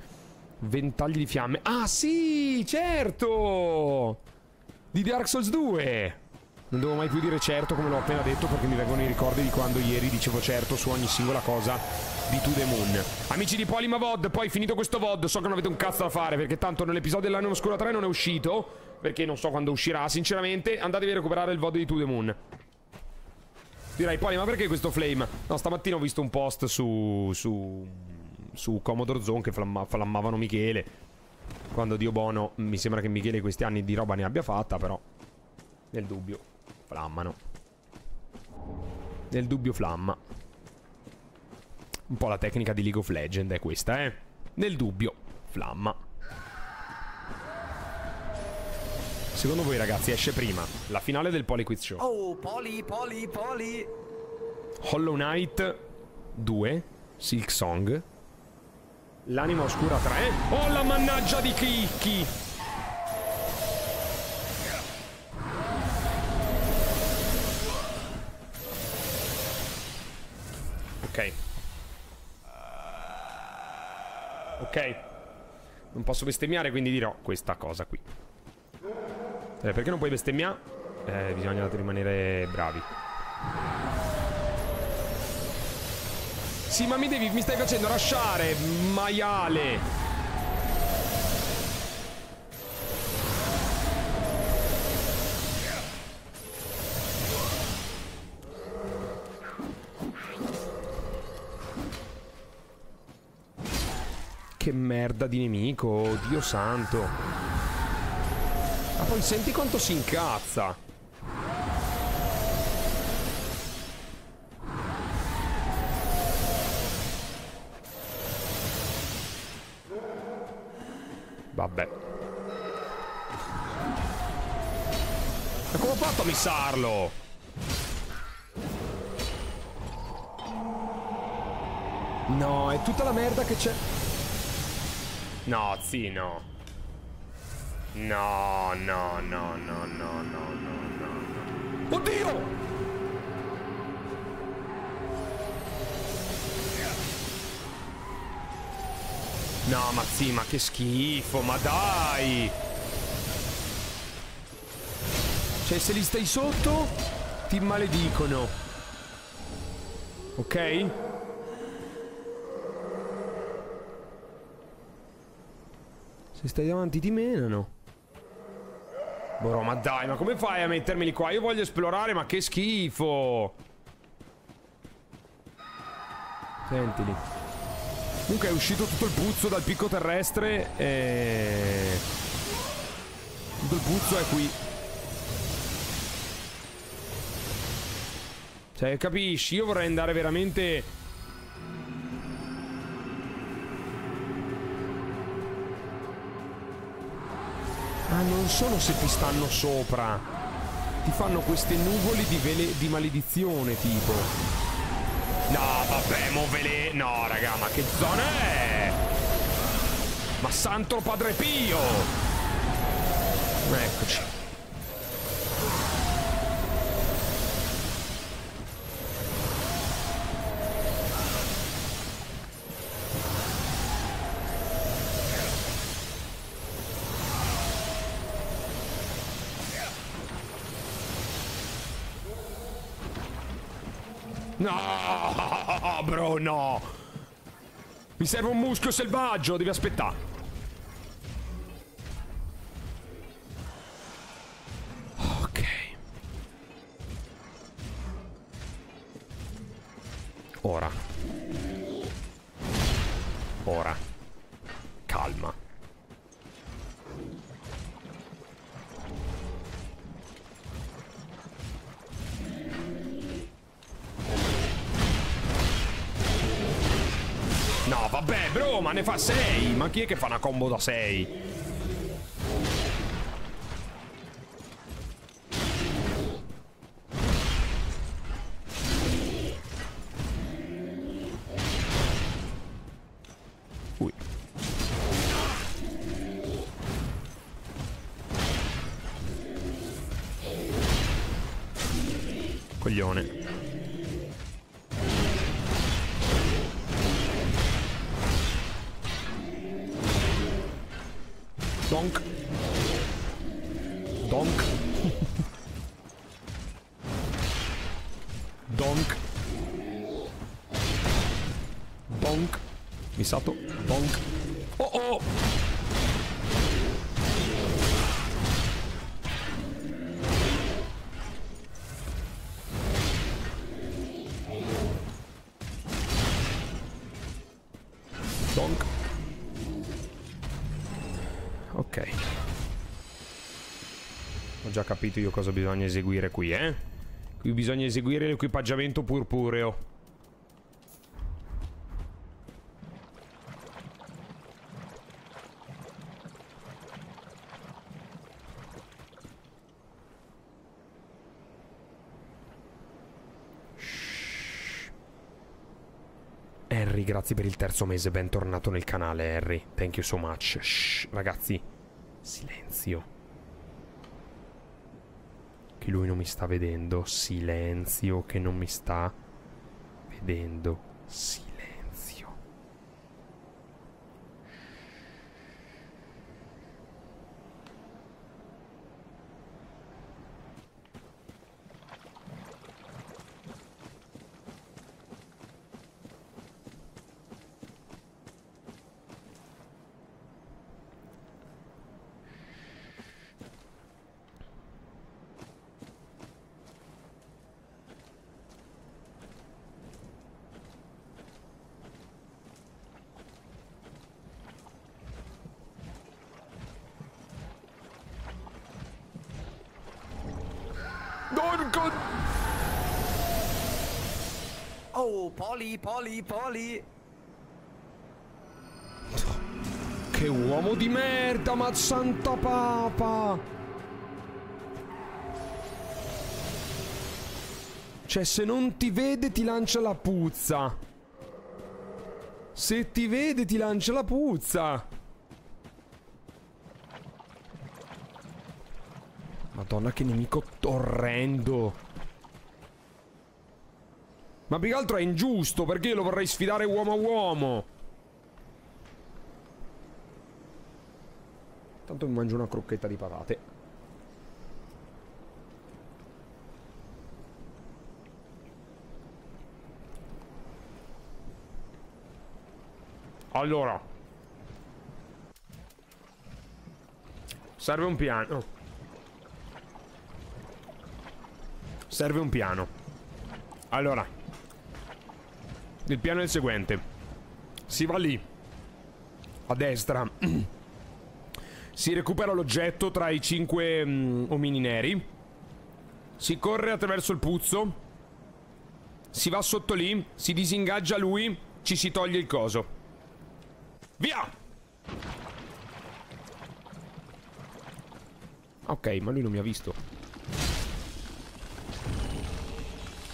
ventagli di fiamme. Ah sì, certo! Di Dark Souls 2. Non devo mai più dire certo come l'ho appena detto, perché mi vengono i ricordi di quando ieri dicevo certo su ogni singola cosa di To The Moon. Amici di PolyMavod, poi finito questo VOD, so che non avete un cazzo da fare, perché tanto nell'episodio dell'Anima Oscura 3 non è uscito, perché non so quando uscirà, sinceramente. Andatevi a recuperare il VOD di To The Moon. Direi, Poli, ma perché questo flame? No, stamattina ho visto un post su Commodore Zone che flammavano Michele. Quando Dio Bono, mi sembra che Michele questi anni di roba ne abbia fatta, però nel dubbio flammano. Nel dubbio flamma. Un po' la tecnica di League of Legends è questa, eh? Nel dubbio, flamma. Secondo voi, ragazzi, esce prima la finale del PolyQuiz Show? Oh, Poly. Hollow Knight 2, Silk Song, L'anima oscura 3. Oh, la mannaggia di Kiki! Ok. Ok. Non posso bestemmiare, quindi dirò questa cosa qui. Perché non puoi bestemmiare? Bisogna rimanere bravi. Sì, ma mi stai facendo lasciare, maiale. Che merda di nemico, Dio santo. Ma poi senti quanto si incazza. Vabbè. Ma come ho fatto a missarlo? No, è tutta la merda che c'è. No, sì, no. No. Oddio! No, ma sì, ma che schifo, ma dai! Cioè, se li stai sotto, ti maledicono. Ok? Se stai davanti ti menano. Borò, ma dai, ma come fai a mettermeli qua? Io voglio esplorare, ma che schifo! Sentili. Comunque è uscito tutto il puzzo dal picco terrestre e... tutto il puzzo è qui. Cioè, capisci? Io vorrei andare veramente... Ah, non sono se ti stanno sopra. Ti fanno queste nuvole di maledizione, tipo. No, vabbè, movele... No, raga, ma che zona è? Ma santo padre Pio! Eccoci. No, bro, no. Mi serve un muschio selvaggio, devi aspettare. Ok. Ora. Calma. No, vabbè, bro, ma ne fa 6. Ma chi è che fa una combo da 6? Ui. Coglione. Donk. Missato. Donk. Oh. Donk. Ok. Ho già capito io cosa bisogna eseguire qui, eh? Qui bisogna eseguire l'equipaggiamento purpureo. Harry, grazie per il terzo mese, bentornato nel canale Harry, thank you so much. Shh, ragazzi, silenzio, che lui non mi sta vedendo, silenzio, che non mi sta vedendo, silenzio. Poli. Che uomo di merda, ma santa papa. Cioè, se non ti vede ti lancia la puzza. Se ti vede ti lancia la puzza. Madonna, che nemico orrendo. Ma più che altro è ingiusto, perché io lo vorrei sfidare uomo a uomo. Tanto mi mangio una crocchetta di patate. Allora, serve un piano. Serve un piano. Allora, il piano è il seguente. Si va lì, a destra, si recupera l'oggetto tra i 5 omini neri, si corre attraverso il puzzo, si va sotto lì, si disingaggia lui, ci si toglie il coso. Via! Ok, ma lui non mi ha visto.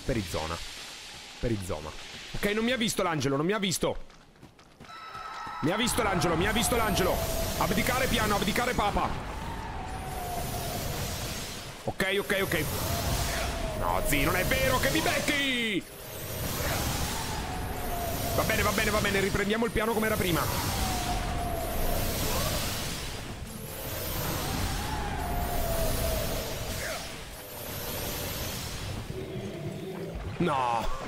Perizoma. Perizoma. Ok, non mi ha visto l'angelo, non mi ha visto. Mi ha visto l'angelo, mi ha visto l'angelo. Abdicare piano, abdicare papa. Ok, ok, ok. No, zii, non è vero che mi becchi. Va bene, va bene, va bene. Riprendiamo il piano come era prima. No.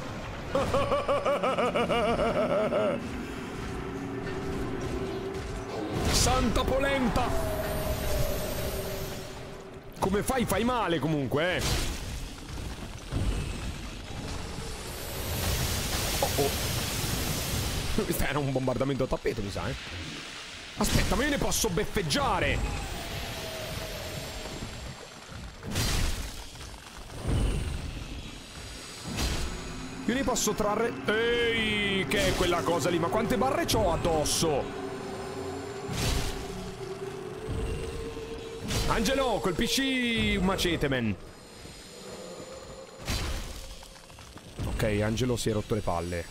Santa polenta. Come fai? Fai male comunque, eh. Oh oh. Questo era un bombardamento a tappeto, mi sa, eh. Aspetta, ma io ne posso beffeggiare. Io ne posso trarre... Ehi, che è quella cosa lì? Ma quante barre c'ho addosso? Angelo, colpisci un macete, man. Ok, Angelo si è rotto le palle.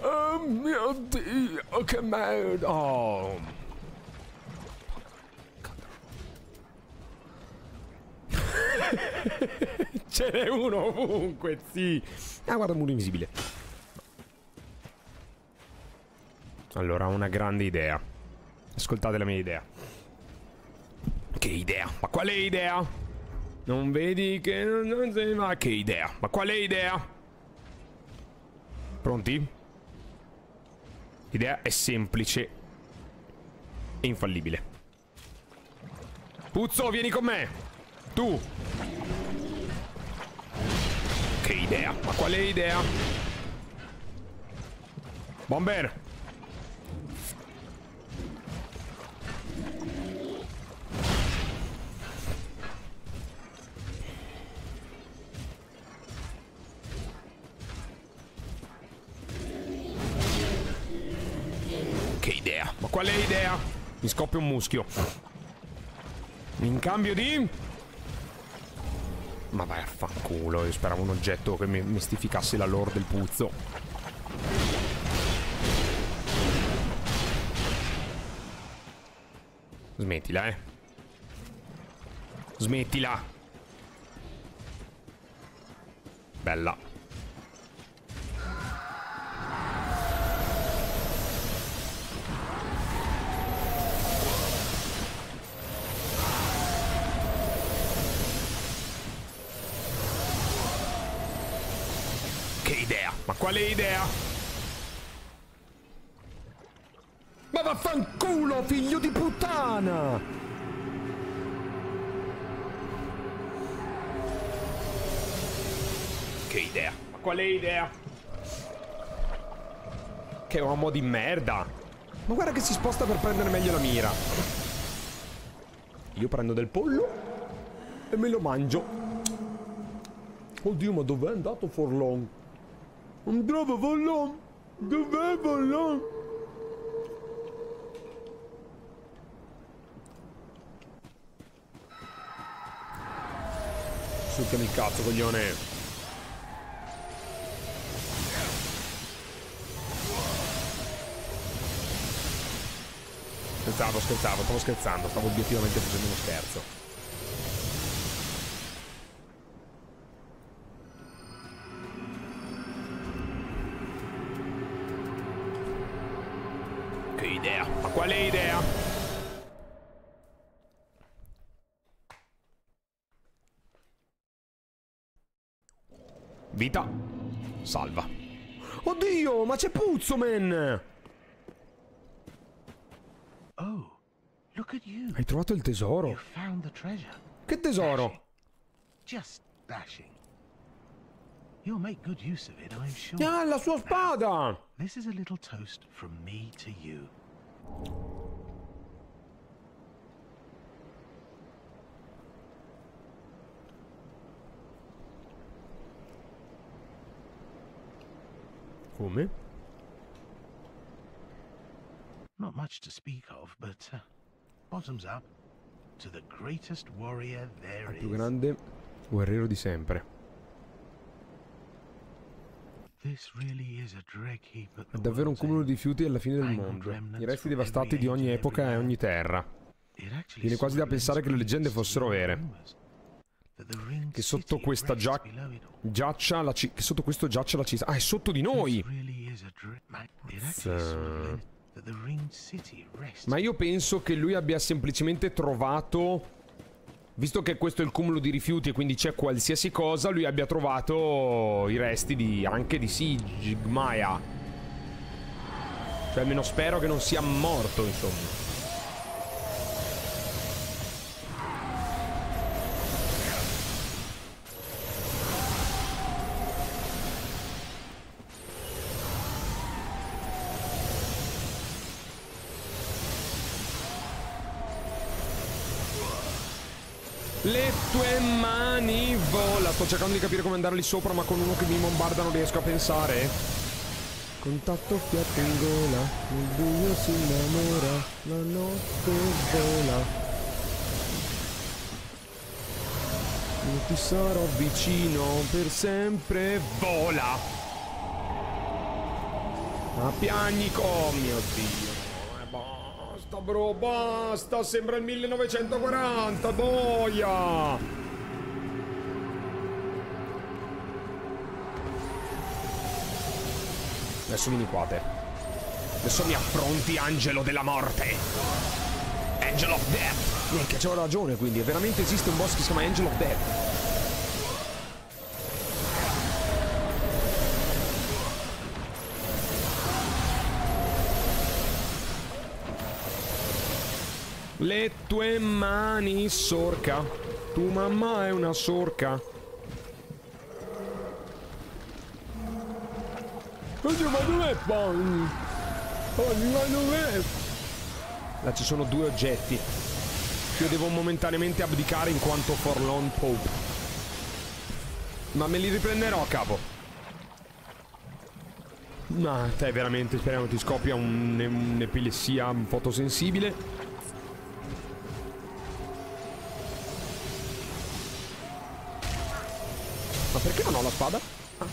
Oh mio Dio, che merda. Oh... Ce n'è uno ovunque, sì. Ah, guarda, un muro invisibile. Allora, ho una grande idea. Ascoltate la mia idea. Che idea? Ma quale idea? Non vedi che non se ne va? Che idea? Ma quale idea? Pronti? L'idea è semplice e infallibile. Puzzo, vieni con me. Tu! Che idea? Ma quale idea? Bomber! Che idea? Ma quale idea? Mi scoppia un muschio. In cambio di... Ma vai a fanculo, io speravo un oggetto che mi mistificasse la lore del puzzo. Smettila, eh. Smettila. Bella. Ma quale idea? Ma vaffanculo, figlio di puttana! Che idea? Ma quale idea? Che uomo di merda! Ma guarda che si sposta per prendere meglio la mira. Io prendo del pollo e me lo mangio. Oddio, ma dov'è andato Forlon? Non trovo Forlon! Dov'è Forlon? Succhiami il cazzo, coglione! Scherzavo, stavo scherzando, stavo obiettivamente facendo uno scherzo. Quale idea? Vita. Salva. Oddio, ma c'è Puzzoman! Oh, look at you. Hai trovato il tesoro. You found the treasure. Che tesoro? Just bashing. You'll make good use of it, I'm sure. Ah, la sua spada! This is a little toast from me to you. Come? Not much to speak of, but bottoms up to the greatest warrior there is. Il più grande guerriero di sempre. È davvero un cumulo di rifiuti alla fine del mondo. I resti devastati di ogni epoca e ogni terra. Viene quasi da pensare che le leggende fossero vere. Che sotto questa giaccia la città. Che sotto questo giaccia la città. Ah, è sotto di noi! Ma io penso che lui abbia semplicemente trovato. Visto che questo è il cumulo di rifiuti e quindi c'è qualsiasi cosa, lui abbia trovato i resti di, anche di Sigmaia. Cioè almeno spero che non sia morto, insomma. Le tue mani vola. Sto cercando di capire come andare lì sopra, ma con uno che mi bombarda non riesco a pensare. Contatto fiato in gola, il buio si innamora, la notte vola. Io ti sarò vicino per sempre, vola. Ma piagni con mio Dio. Bro, basta, sembra il 1940, boia! Adesso vieni qua te. Adesso mi affronti, angelo della morte. Angel of Death. Minchia, c'avevo ragione, quindi veramente esiste un boss che si chiama Angel of Death. Le tue mani, sorca. Tu mamma è una sorca. Oddio, ma dov'è Pan? Ma dov'è? Là ci sono due oggetti. Io devo momentaneamente abdicare in quanto Forlorn Pope. Ma me li riprenderò, capo. Ma te veramente speriamo ti scoppia un'epilessia fotosensibile. Ma perché non ho la spada? Ah.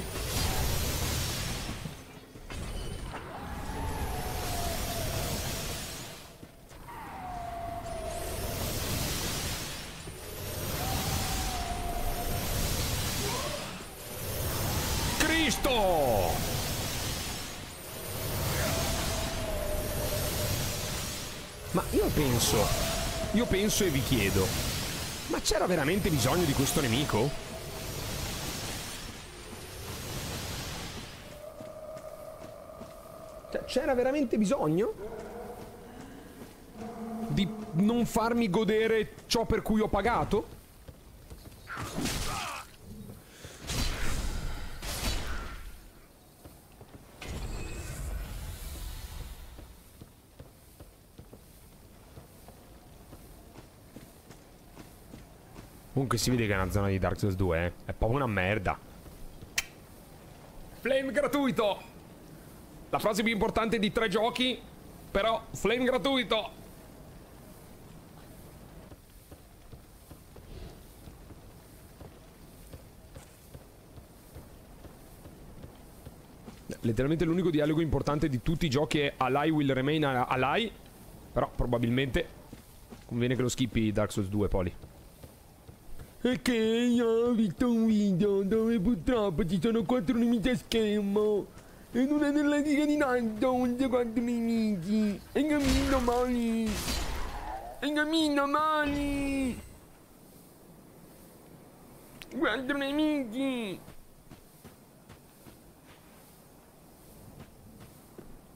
Cristo! Ma io penso e vi chiedo, ma c'era veramente bisogno di questo nemico? Cioè, c'era veramente bisogno di non farmi godere ciò per cui ho pagato? Comunque si vede che è una zona di Dark Souls 2, eh. È proprio una merda. Flame gratuito! La frase più importante di 3 giochi, però flame gratuito! Letteralmente l'unico dialogo importante di tutti i giochi è "Ally will remain ally", però probabilmente conviene che lo skippi Dark Souls 2, Poli. Ok, io ho visto un video dove purtroppo ci sono 4 nemici a schermo e non è nella riga di Nandos, 4 nemici. Hai capito, Mali? Hai capito, Mali? 4 nemici.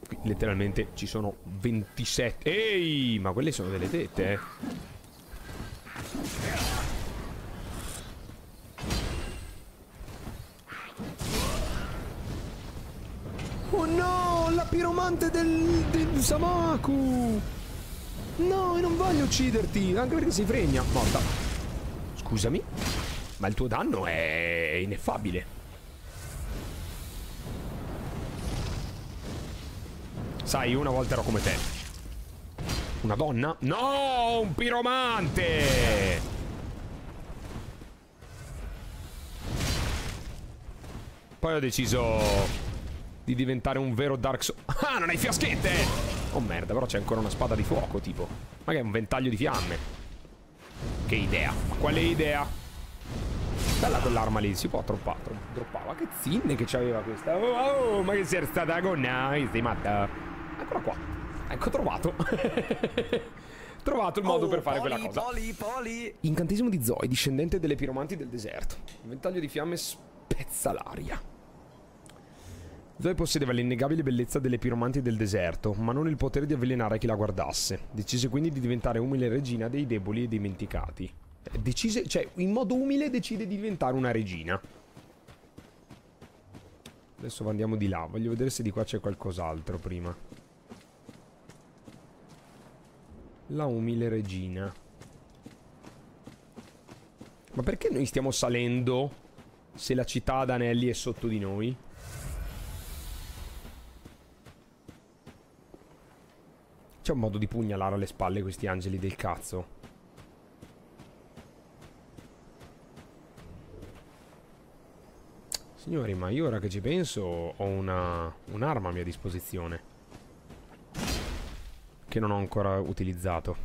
Qui letteralmente ci sono 27. Ehi, ma quelle sono delle tette, eh. Oh no, la piromante del Sabaku! No, io non voglio ucciderti, anche perché sei fregna. Morta. Scusami, ma il tuo danno è ineffabile. Sai, una volta ero come te. Una donna? No, un piromante! Poi ho deciso di diventare un vero Dark Souls. Ah, non hai fiaschette! Oh merda, però c'è ancora una spada di fuoco, tipo. Ma che è un ventaglio di fiamme? Che idea. Ma quale idea? Bella quell'arma lì, si può troppare. Droppava. Che zinne che c'aveva questa. Oh, ma che sei stata gonna? Che sei matta? Eccola qua. Ecco, trovato. Trovato il modo per fare quella cosa. Poli. Incantesimo di Zoe, discendente delle piromanti del deserto. Un ventaglio di fiamme spezza l'aria. Zoe possedeva l'innegabile bellezza delle piromanti del deserto, ma non il potere di avvelenare chi la guardasse. Decise quindi di diventare umile regina dei deboli e dimenticati. Decise, cioè, in modo umile decide di diventare una regina. Adesso andiamo di là, voglio vedere se di qua c'è qualcos'altro prima. La umile regina. Ma perché noi stiamo salendo se la città ad anelli è sotto di noi? C'è un modo di pugnalare alle spalle questi angeli del cazzo. Signori, ma io ora che ci penso ho un'arma a mia disposizione che non ho ancora utilizzato.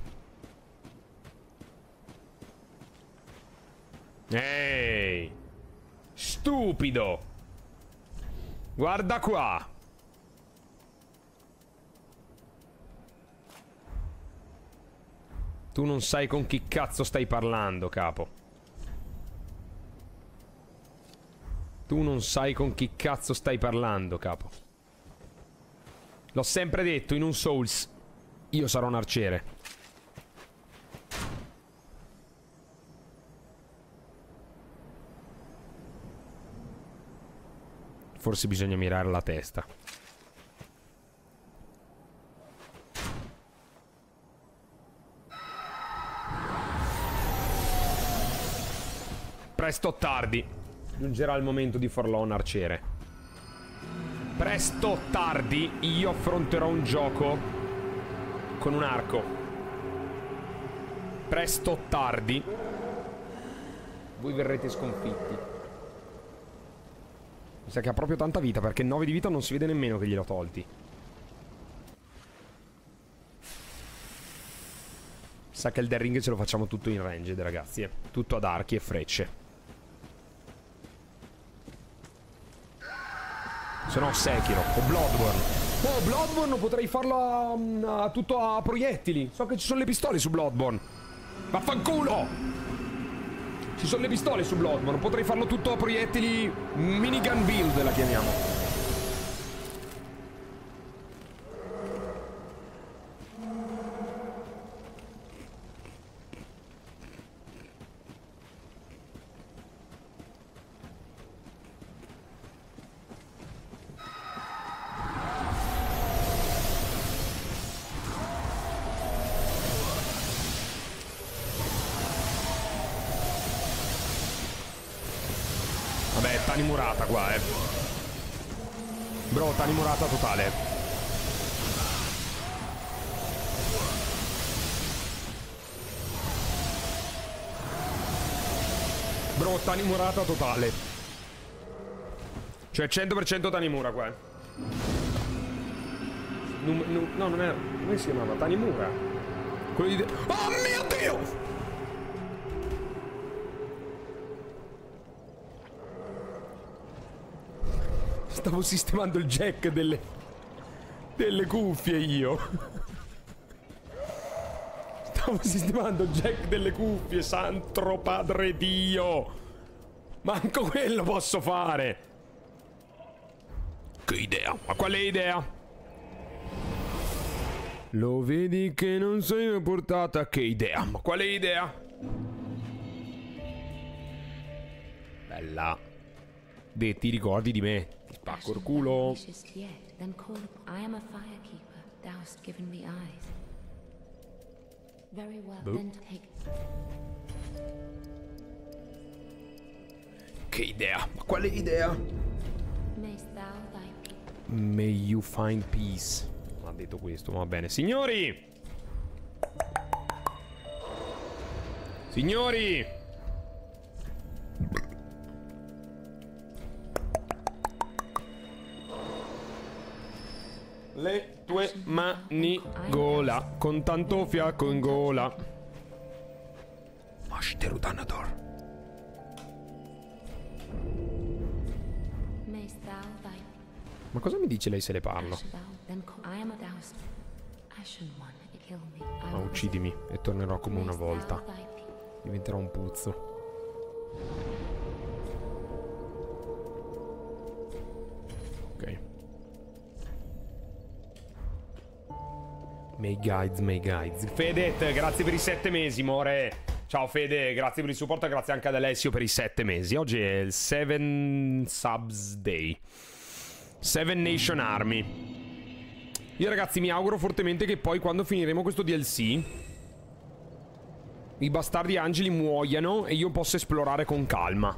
Ehi! Stupido! Guarda qua! Tu non sai con chi cazzo stai parlando, capo. Tu non sai con chi cazzo stai parlando, capo. L'ho sempre detto in un Souls. Io sarò un arciere. Forse bisogna mirare la testa. Presto o tardi giungerà il momento di farlo un arciere. Presto o tardi io affronterò un gioco con un arco. Presto o tardi voi verrete sconfitti. Mi sa che ha proprio tanta vita, perché 9 di vita non si vede nemmeno che gliel'ho tolti. Mi sa che il Elden Ring ce lo facciamo tutto in ranged, ragazzi. Tutto ad archi e frecce. Se no Sekiro o Bloodborne. Oh, Bloodborne potrei farlo tutto a proiettili. So che ci sono le pistole su Bloodborne. Vaffanculo! Ci sono le pistole su Bloodborne. Potrei farlo tutto a proiettili. Minigun build la chiamiamo. Tanimurata qua, bro, tanimurata totale. Bro, tanimurata totale. Cioè 100% Tanimura qua, No, non era. Come si chiamava? Tanimura. Quello di... Oh mio Dio! Stavo sistemando il jack delle cuffie io. Stavo sistemando il jack delle cuffie, santo padre Dio. Manco quello posso fare. Che idea, ma quale idea? Lo vedi che non sei una portata, che idea, ma quale idea? Bella. De, ti ricordi di me? Spacco il culo. Che idea? Ma quale idea? May you find peace. Ha detto questo, va bene. Signori! Signori! Le tue mani gola, con tanto fiacco in gola. Mashteru Danador. Ma cosa mi dice lei se le parlo? Ma uccidimi e tornerò come una volta. Diventerò un puzzo. Ok. May guides, may guides. Fede, grazie per i 7 mesi, more. Ciao Fede, grazie per il supporto. Grazie anche ad Alessio per i 7 mesi. Oggi è il 7 Subs Day, 7 Nation Army. Io ragazzi mi auguro fortemente che poi quando finiremo questo DLC i bastardi angeli muoiano e io possa esplorare con calma,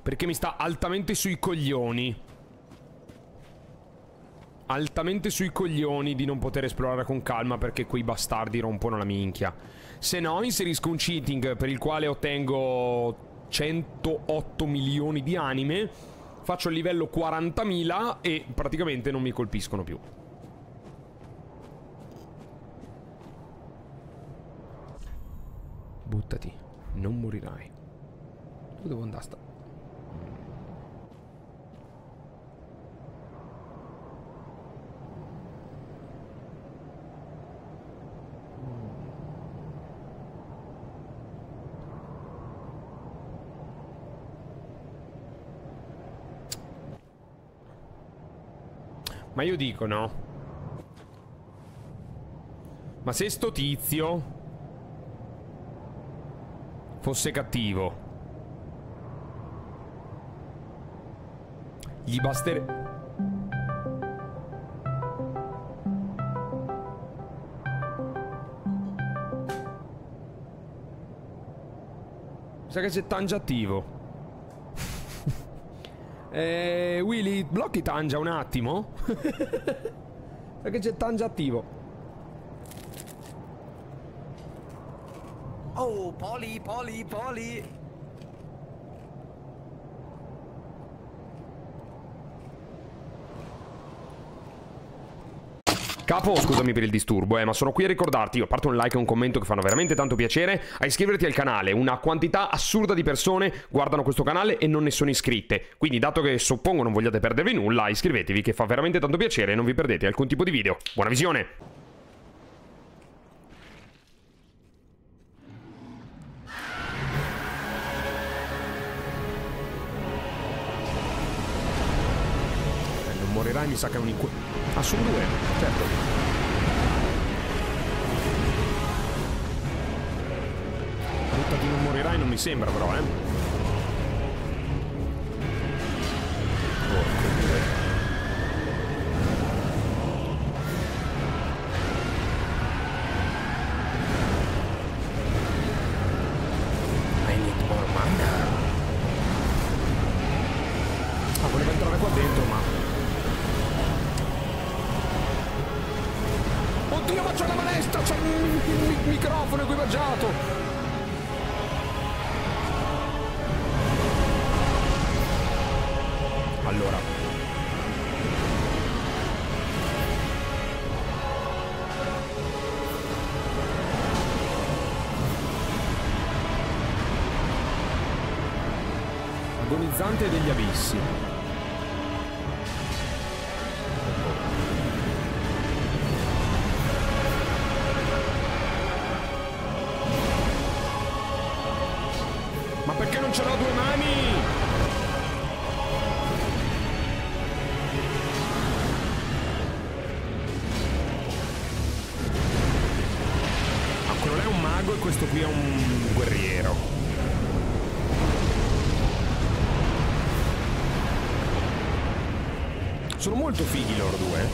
perché mi sta altamente sui coglioni. Altamente sui coglioni di non poter esplorare con calma perché quei bastardi rompono la minchia. Se no inserisco un cheating per il quale ottengo 108 milioni di anime, faccio il livello 40.000 e praticamente non mi colpiscono più. Buttati, non morirai. Dove devo andare sta? Ma io dico no. Ma se sto tizio fosse cattivo, gli basterebbe. Sa che c'è tangiattivo. Willy, blocchi Tangia un attimo. Perché c'è Tangia attivo. Oh, Poli. Capo, scusami per il disturbo, ma sono qui a ricordarti, a parte un like e un commento che fanno veramente tanto piacere, a iscriverti al canale. Una quantità assurda di persone guardano questo canale e non ne sono iscritte. Quindi, dato che suppongo non vogliate perdervi nulla, iscrivetevi che fa veramente tanto piacere e non vi perdete alcun tipo di video. Buona visione! Morirai, mi sa che è un incubo. Ah, sono due, certo. La rotta di non morirai non mi sembra, però, Agonizzante degli abissi. Ma perché non ce l'ho due mani? Ah, quello là è un mago e questo qui è un guerriero. Sono molto fighi loro due.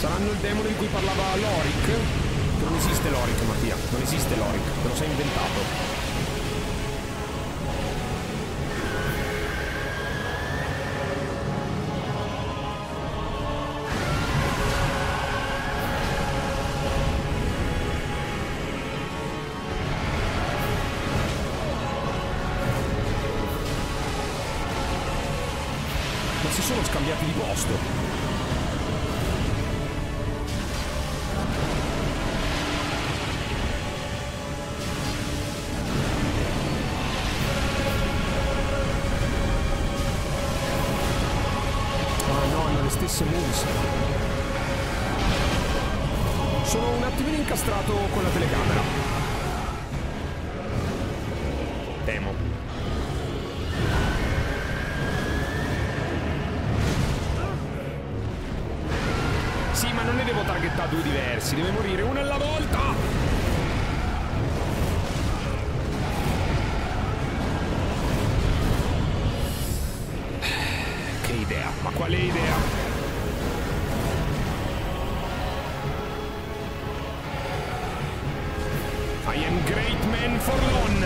Saranno il demone di cui parlava Lothric? Che non esiste Lothric, Mattia. Non esiste Lothric, te lo sei inventato. Cambiati di posto. Ah no, hanno le stesse moves. Sono un attimino incastrato con la telecamera. Temo. Devo targettare due diversi, deve morire uno alla volta! Che idea, ma quale idea? I am great man for long!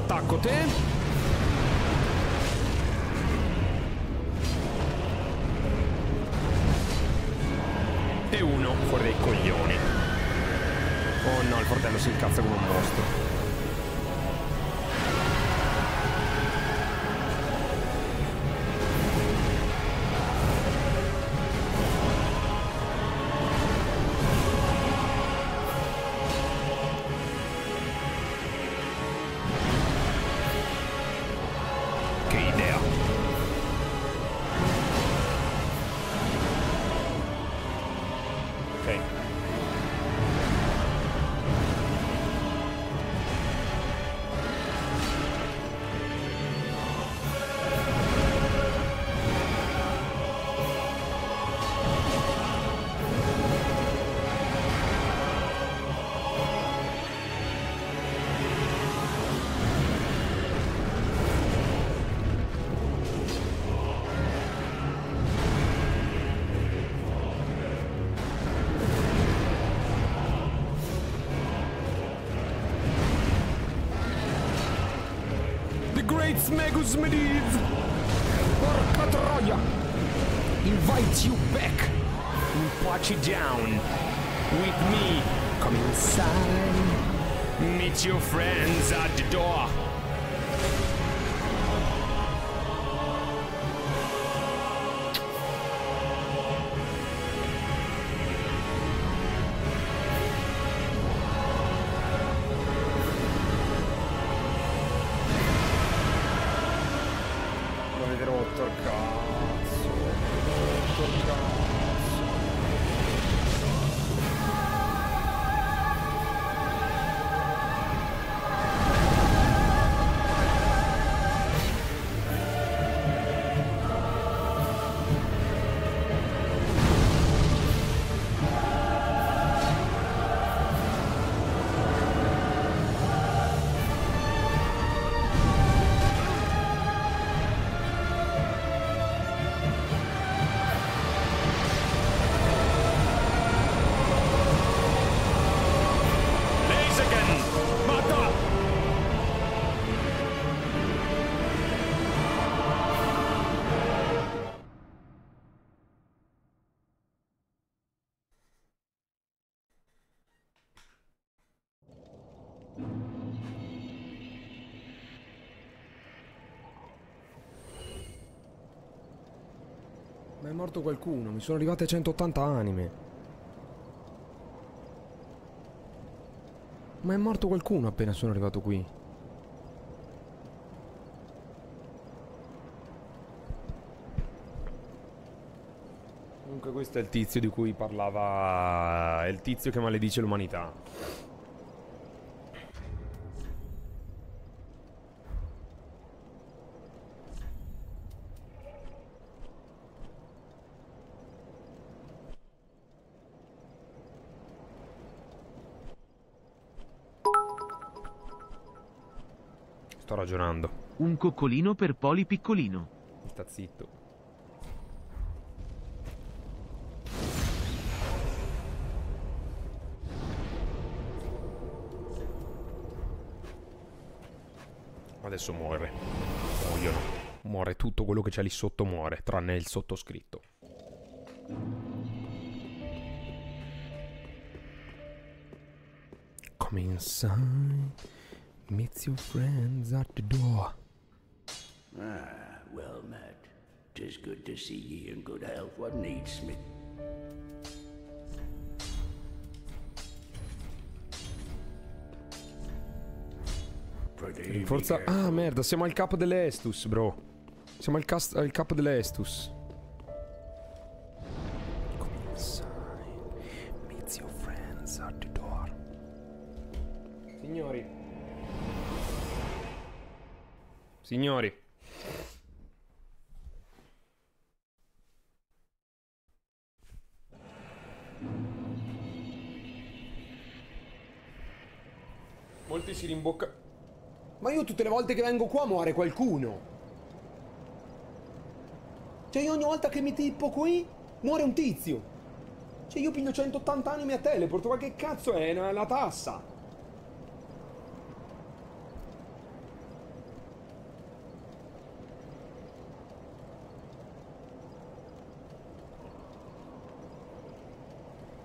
Attacco te. E uno fuori dai coglioni. Oh no, il fratello si incazza come un mostro. Invites Magus Mediz. Porca troia. Invites you back. We watch it down. With me. Come inside. Meet your friends at the door. Ma è morto qualcuno, mi sono arrivate 180 anime. Ma è morto qualcuno appena sono arrivato qui. Comunque questo è il tizio di cui parlava... È il tizio che maledice l'umanità. Sto ragionando. Un coccolino per Poli piccolino. Sta zitto. Adesso muore. Muoiono. Muore tutto quello che c'è lì sotto, muore, tranne il sottoscritto. Come inside. Meet your friends at the door. Ah, well met. 'Tis good to see ye in good health. What needs me? Forza. Ah, merda, siamo al capo dell'Estus, bro. Siamo al capo dell'Estus. Meet your friends at the door. Signori. Signori. Molti si rimbocca. Ma io tutte le volte che vengo qua muore qualcuno. Cioè io ogni volta che mi tippo qui muore un tizio. Cioè io piglio 180 anime a teleport. Ma che cazzo è la tassa?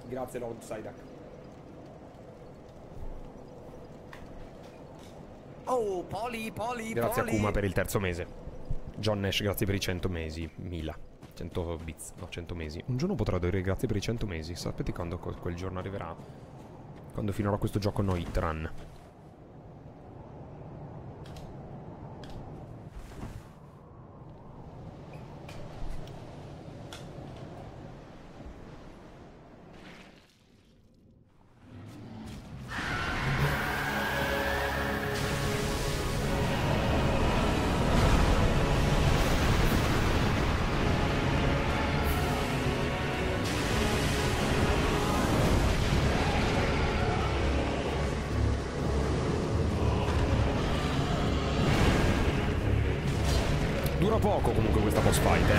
Grazie Lord Saidak. Oh, Poli. Grazie a Kuma per il terzo mese. John Nash, grazie per i 100 mesi. 1000. 100 bits. No, 100 mesi. Un giorno potrò dire grazie per i 100 mesi. Sapete quando quel giorno arriverà? Quando finirò questo gioco no hit run. Poco comunque questa boss fight,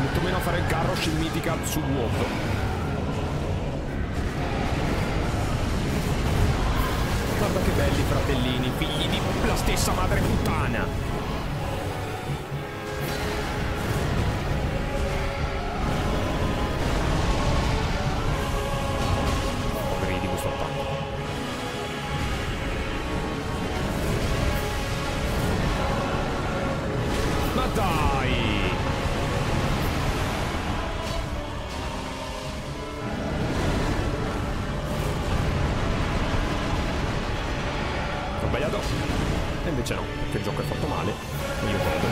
Molto meno a fare il carro scimmitica sul vuoto. figli di la stessa madre puttana. Poveri di questo attacco. Ma dai! E invece no, perché il gioco è fatto male, io credo.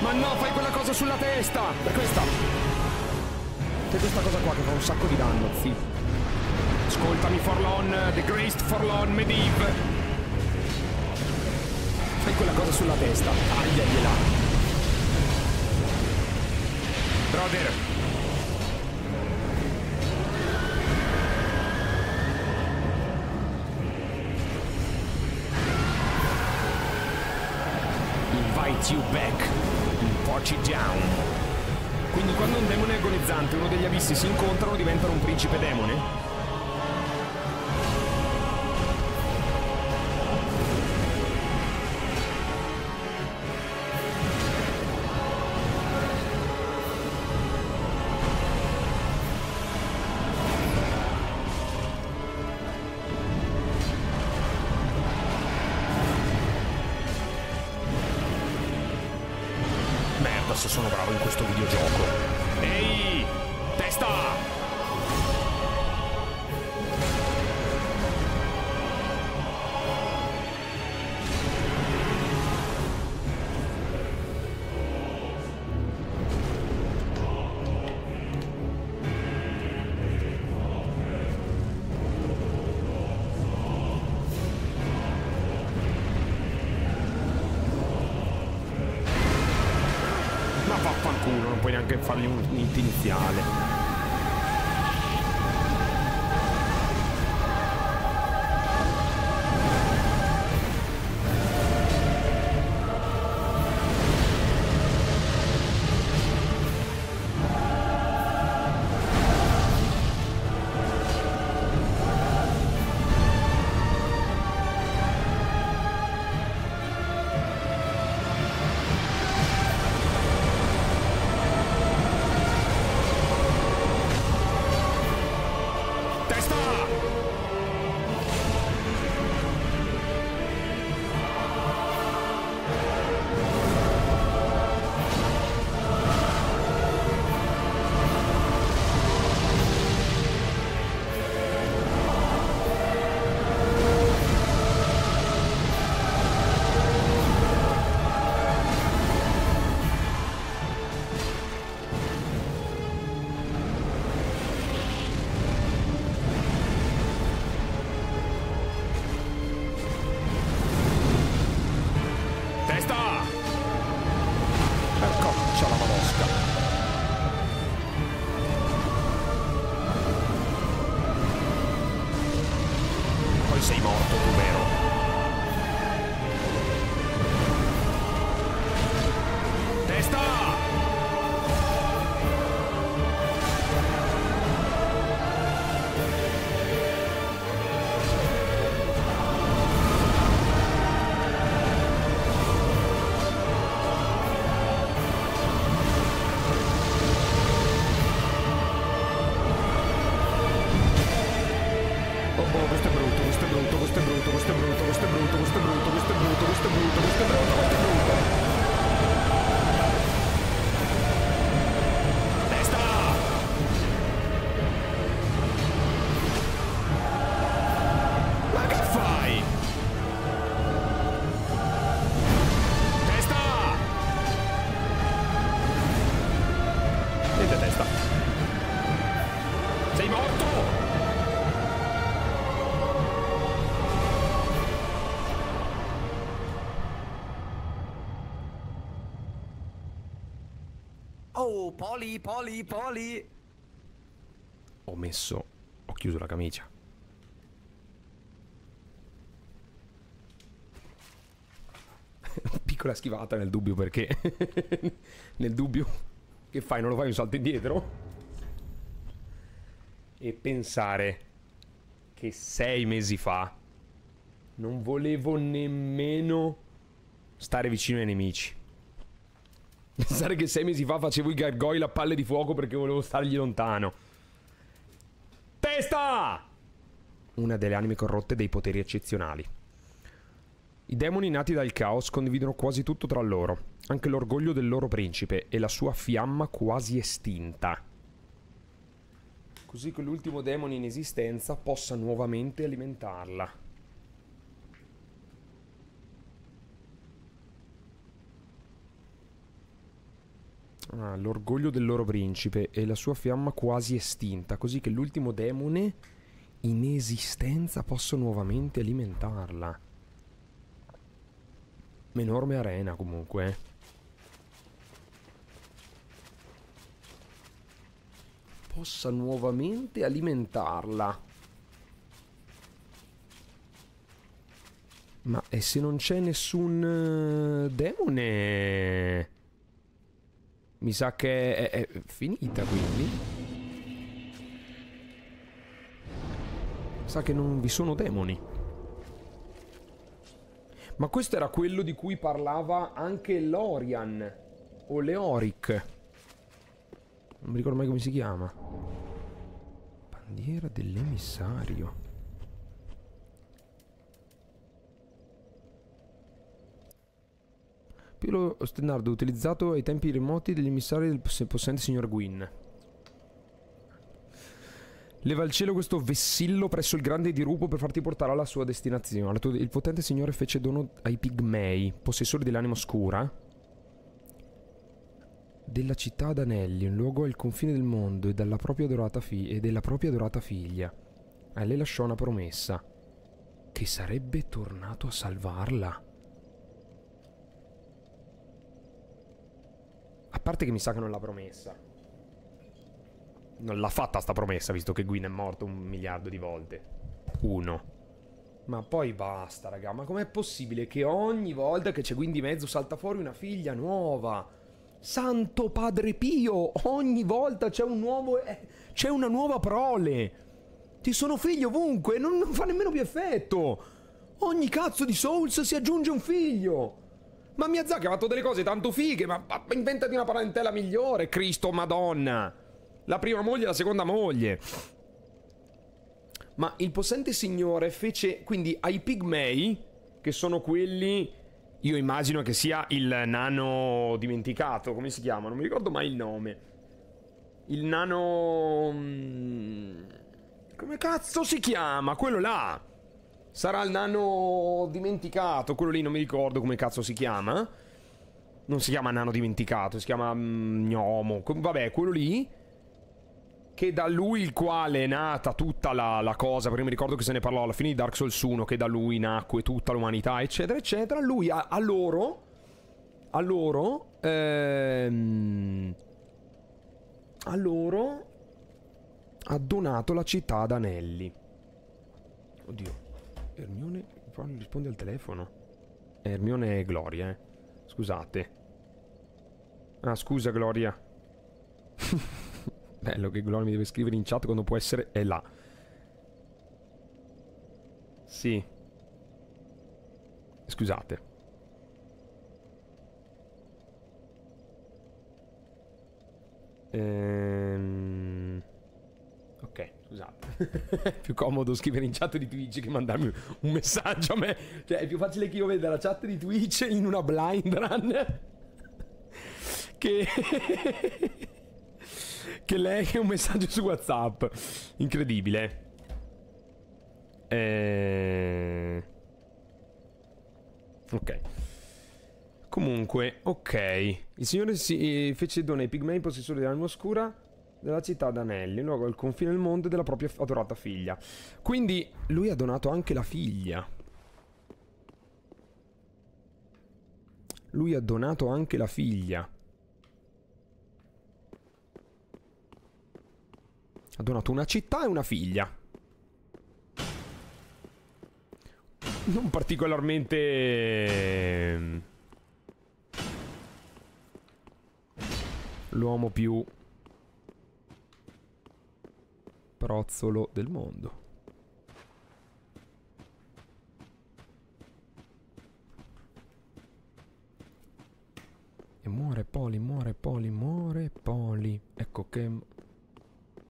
Ma no, fai quella cosa sulla testa! È questa! C'è questa cosa qua che fa un sacco di danno, sì. Ascoltami, Forlon, The Graced Forlon Medivh! Fai quella cosa sulla testa, tagliagliela! Brother! You back and punch it down. Quindi quando un demone agonizzante e uno degli abissi si incontrano diventano un principe demone? Sono bravo in questo videogioco. Ehi! Testa! Anche fargli un hit iniziale. Poli. Ho chiuso la camicia. Piccola schivata nel dubbio, perché nel dubbio che fai, non lo fai un salto indietro? E pensare che 6 mesi fa non volevo nemmeno stare vicino ai nemici. Pensare che 6 mesi fa facevo i gargoyle a palle di fuoco perché volevo stargli lontano. Testa! Una delle anime corrotte dei poteri eccezionali. I demoni nati dal caos condividono quasi tutto tra loro, anche l'orgoglio del loro principe e la sua fiamma quasi estinta, così che l'ultimo demone in esistenza possa nuovamente alimentarla. Ah, l'orgoglio del loro principe e la sua fiamma quasi estinta, così che l'ultimo demone in esistenza possa nuovamente alimentarla. Un'enorme arena comunque. Possa nuovamente alimentarla. Ma e se non c'è nessun demone? Mi sa che è finita, quindi. Mi sa che non vi sono demoni. Ma questo era quello di cui parlava anche Lorian. O Leoric. Non mi ricordo mai come si chiama. Bandiera dell'emissario. Più lo stendardo utilizzato ai tempi remoti degli emissari del possente signor Gwyn. Leva al cielo questo vessillo presso il grande dirupo per farti portare alla sua destinazione. Il potente signore fece dono ai pigmei, possessori dell'anima oscura, della città ad anelli, un luogo al confine del mondo, e dalla propria adorata figlia. A lei lasciò una promessa, che sarebbe tornato a salvarla. A parte che mi sa che non l'ha promessa. Non l'ha fatta sta promessa, visto che Gwyn è morto 1 miliardo di volte. 1. Ma poi basta, raga. Ma com'è possibile che ogni volta che c'è Gwyn di mezzo salta fuori una figlia nuova? Santo Padre Pio! Ogni volta c'è un nuovo... c'è una nuova prole! Ci sono figli ovunque! Non fa nemmeno più effetto! Ogni cazzo di Souls si aggiunge un figlio! Ma Miyazaki ha fatto delle cose tanto fighe, ma inventati una parentela migliore, Cristo Madonna! La prima moglie e la seconda moglie. Ma il possente signore fece quindi ai pigmei, che sono quelli, io immagino che sia il nano dimenticato, come si chiama? Non mi ricordo mai il nome. Il nano... come cazzo si chiama? Quello là. Sarà il nano dimenticato, quello lì non mi ricordo come cazzo si chiama. Non si chiama nano dimenticato, si chiama gnomo. Vabbè, quello lì. Che da lui il quale è nata tutta la cosa, perché mi ricordo che se ne parlò alla fine di Dark Souls 1, che da lui nacque tutta l'umanità, eccetera, eccetera. Lui a loro ha donato la città ad anelli. Oddio, Ermione risponde al telefono. Ermione e Gloria, scusate. Ah, scusa Gloria. Bello che Gloria mi deve scrivere in chat quando può essere... è là. Sì. Scusate. Ok, scusate. È più comodo scrivere in chat di Twitch che mandarmi un messaggio a me. Cioè, è più facile che io veda la chat di Twitch in una blind run che... che lei è un messaggio su WhatsApp. Incredibile. Ok. Comunque, ok. Il signore si fece dono ai pigmei, possessori dell'anima oscura, della città d'anelli, un luogo al confine del mondo, della propria adorata figlia. Quindi lui ha donato anche la figlia. Lui ha donato anche la figlia. Ha donato una città e una figlia. Non particolarmente... l'uomo più... rozzolo del mondo. E muore Poli, muore Poli, muore Poli. Ecco che...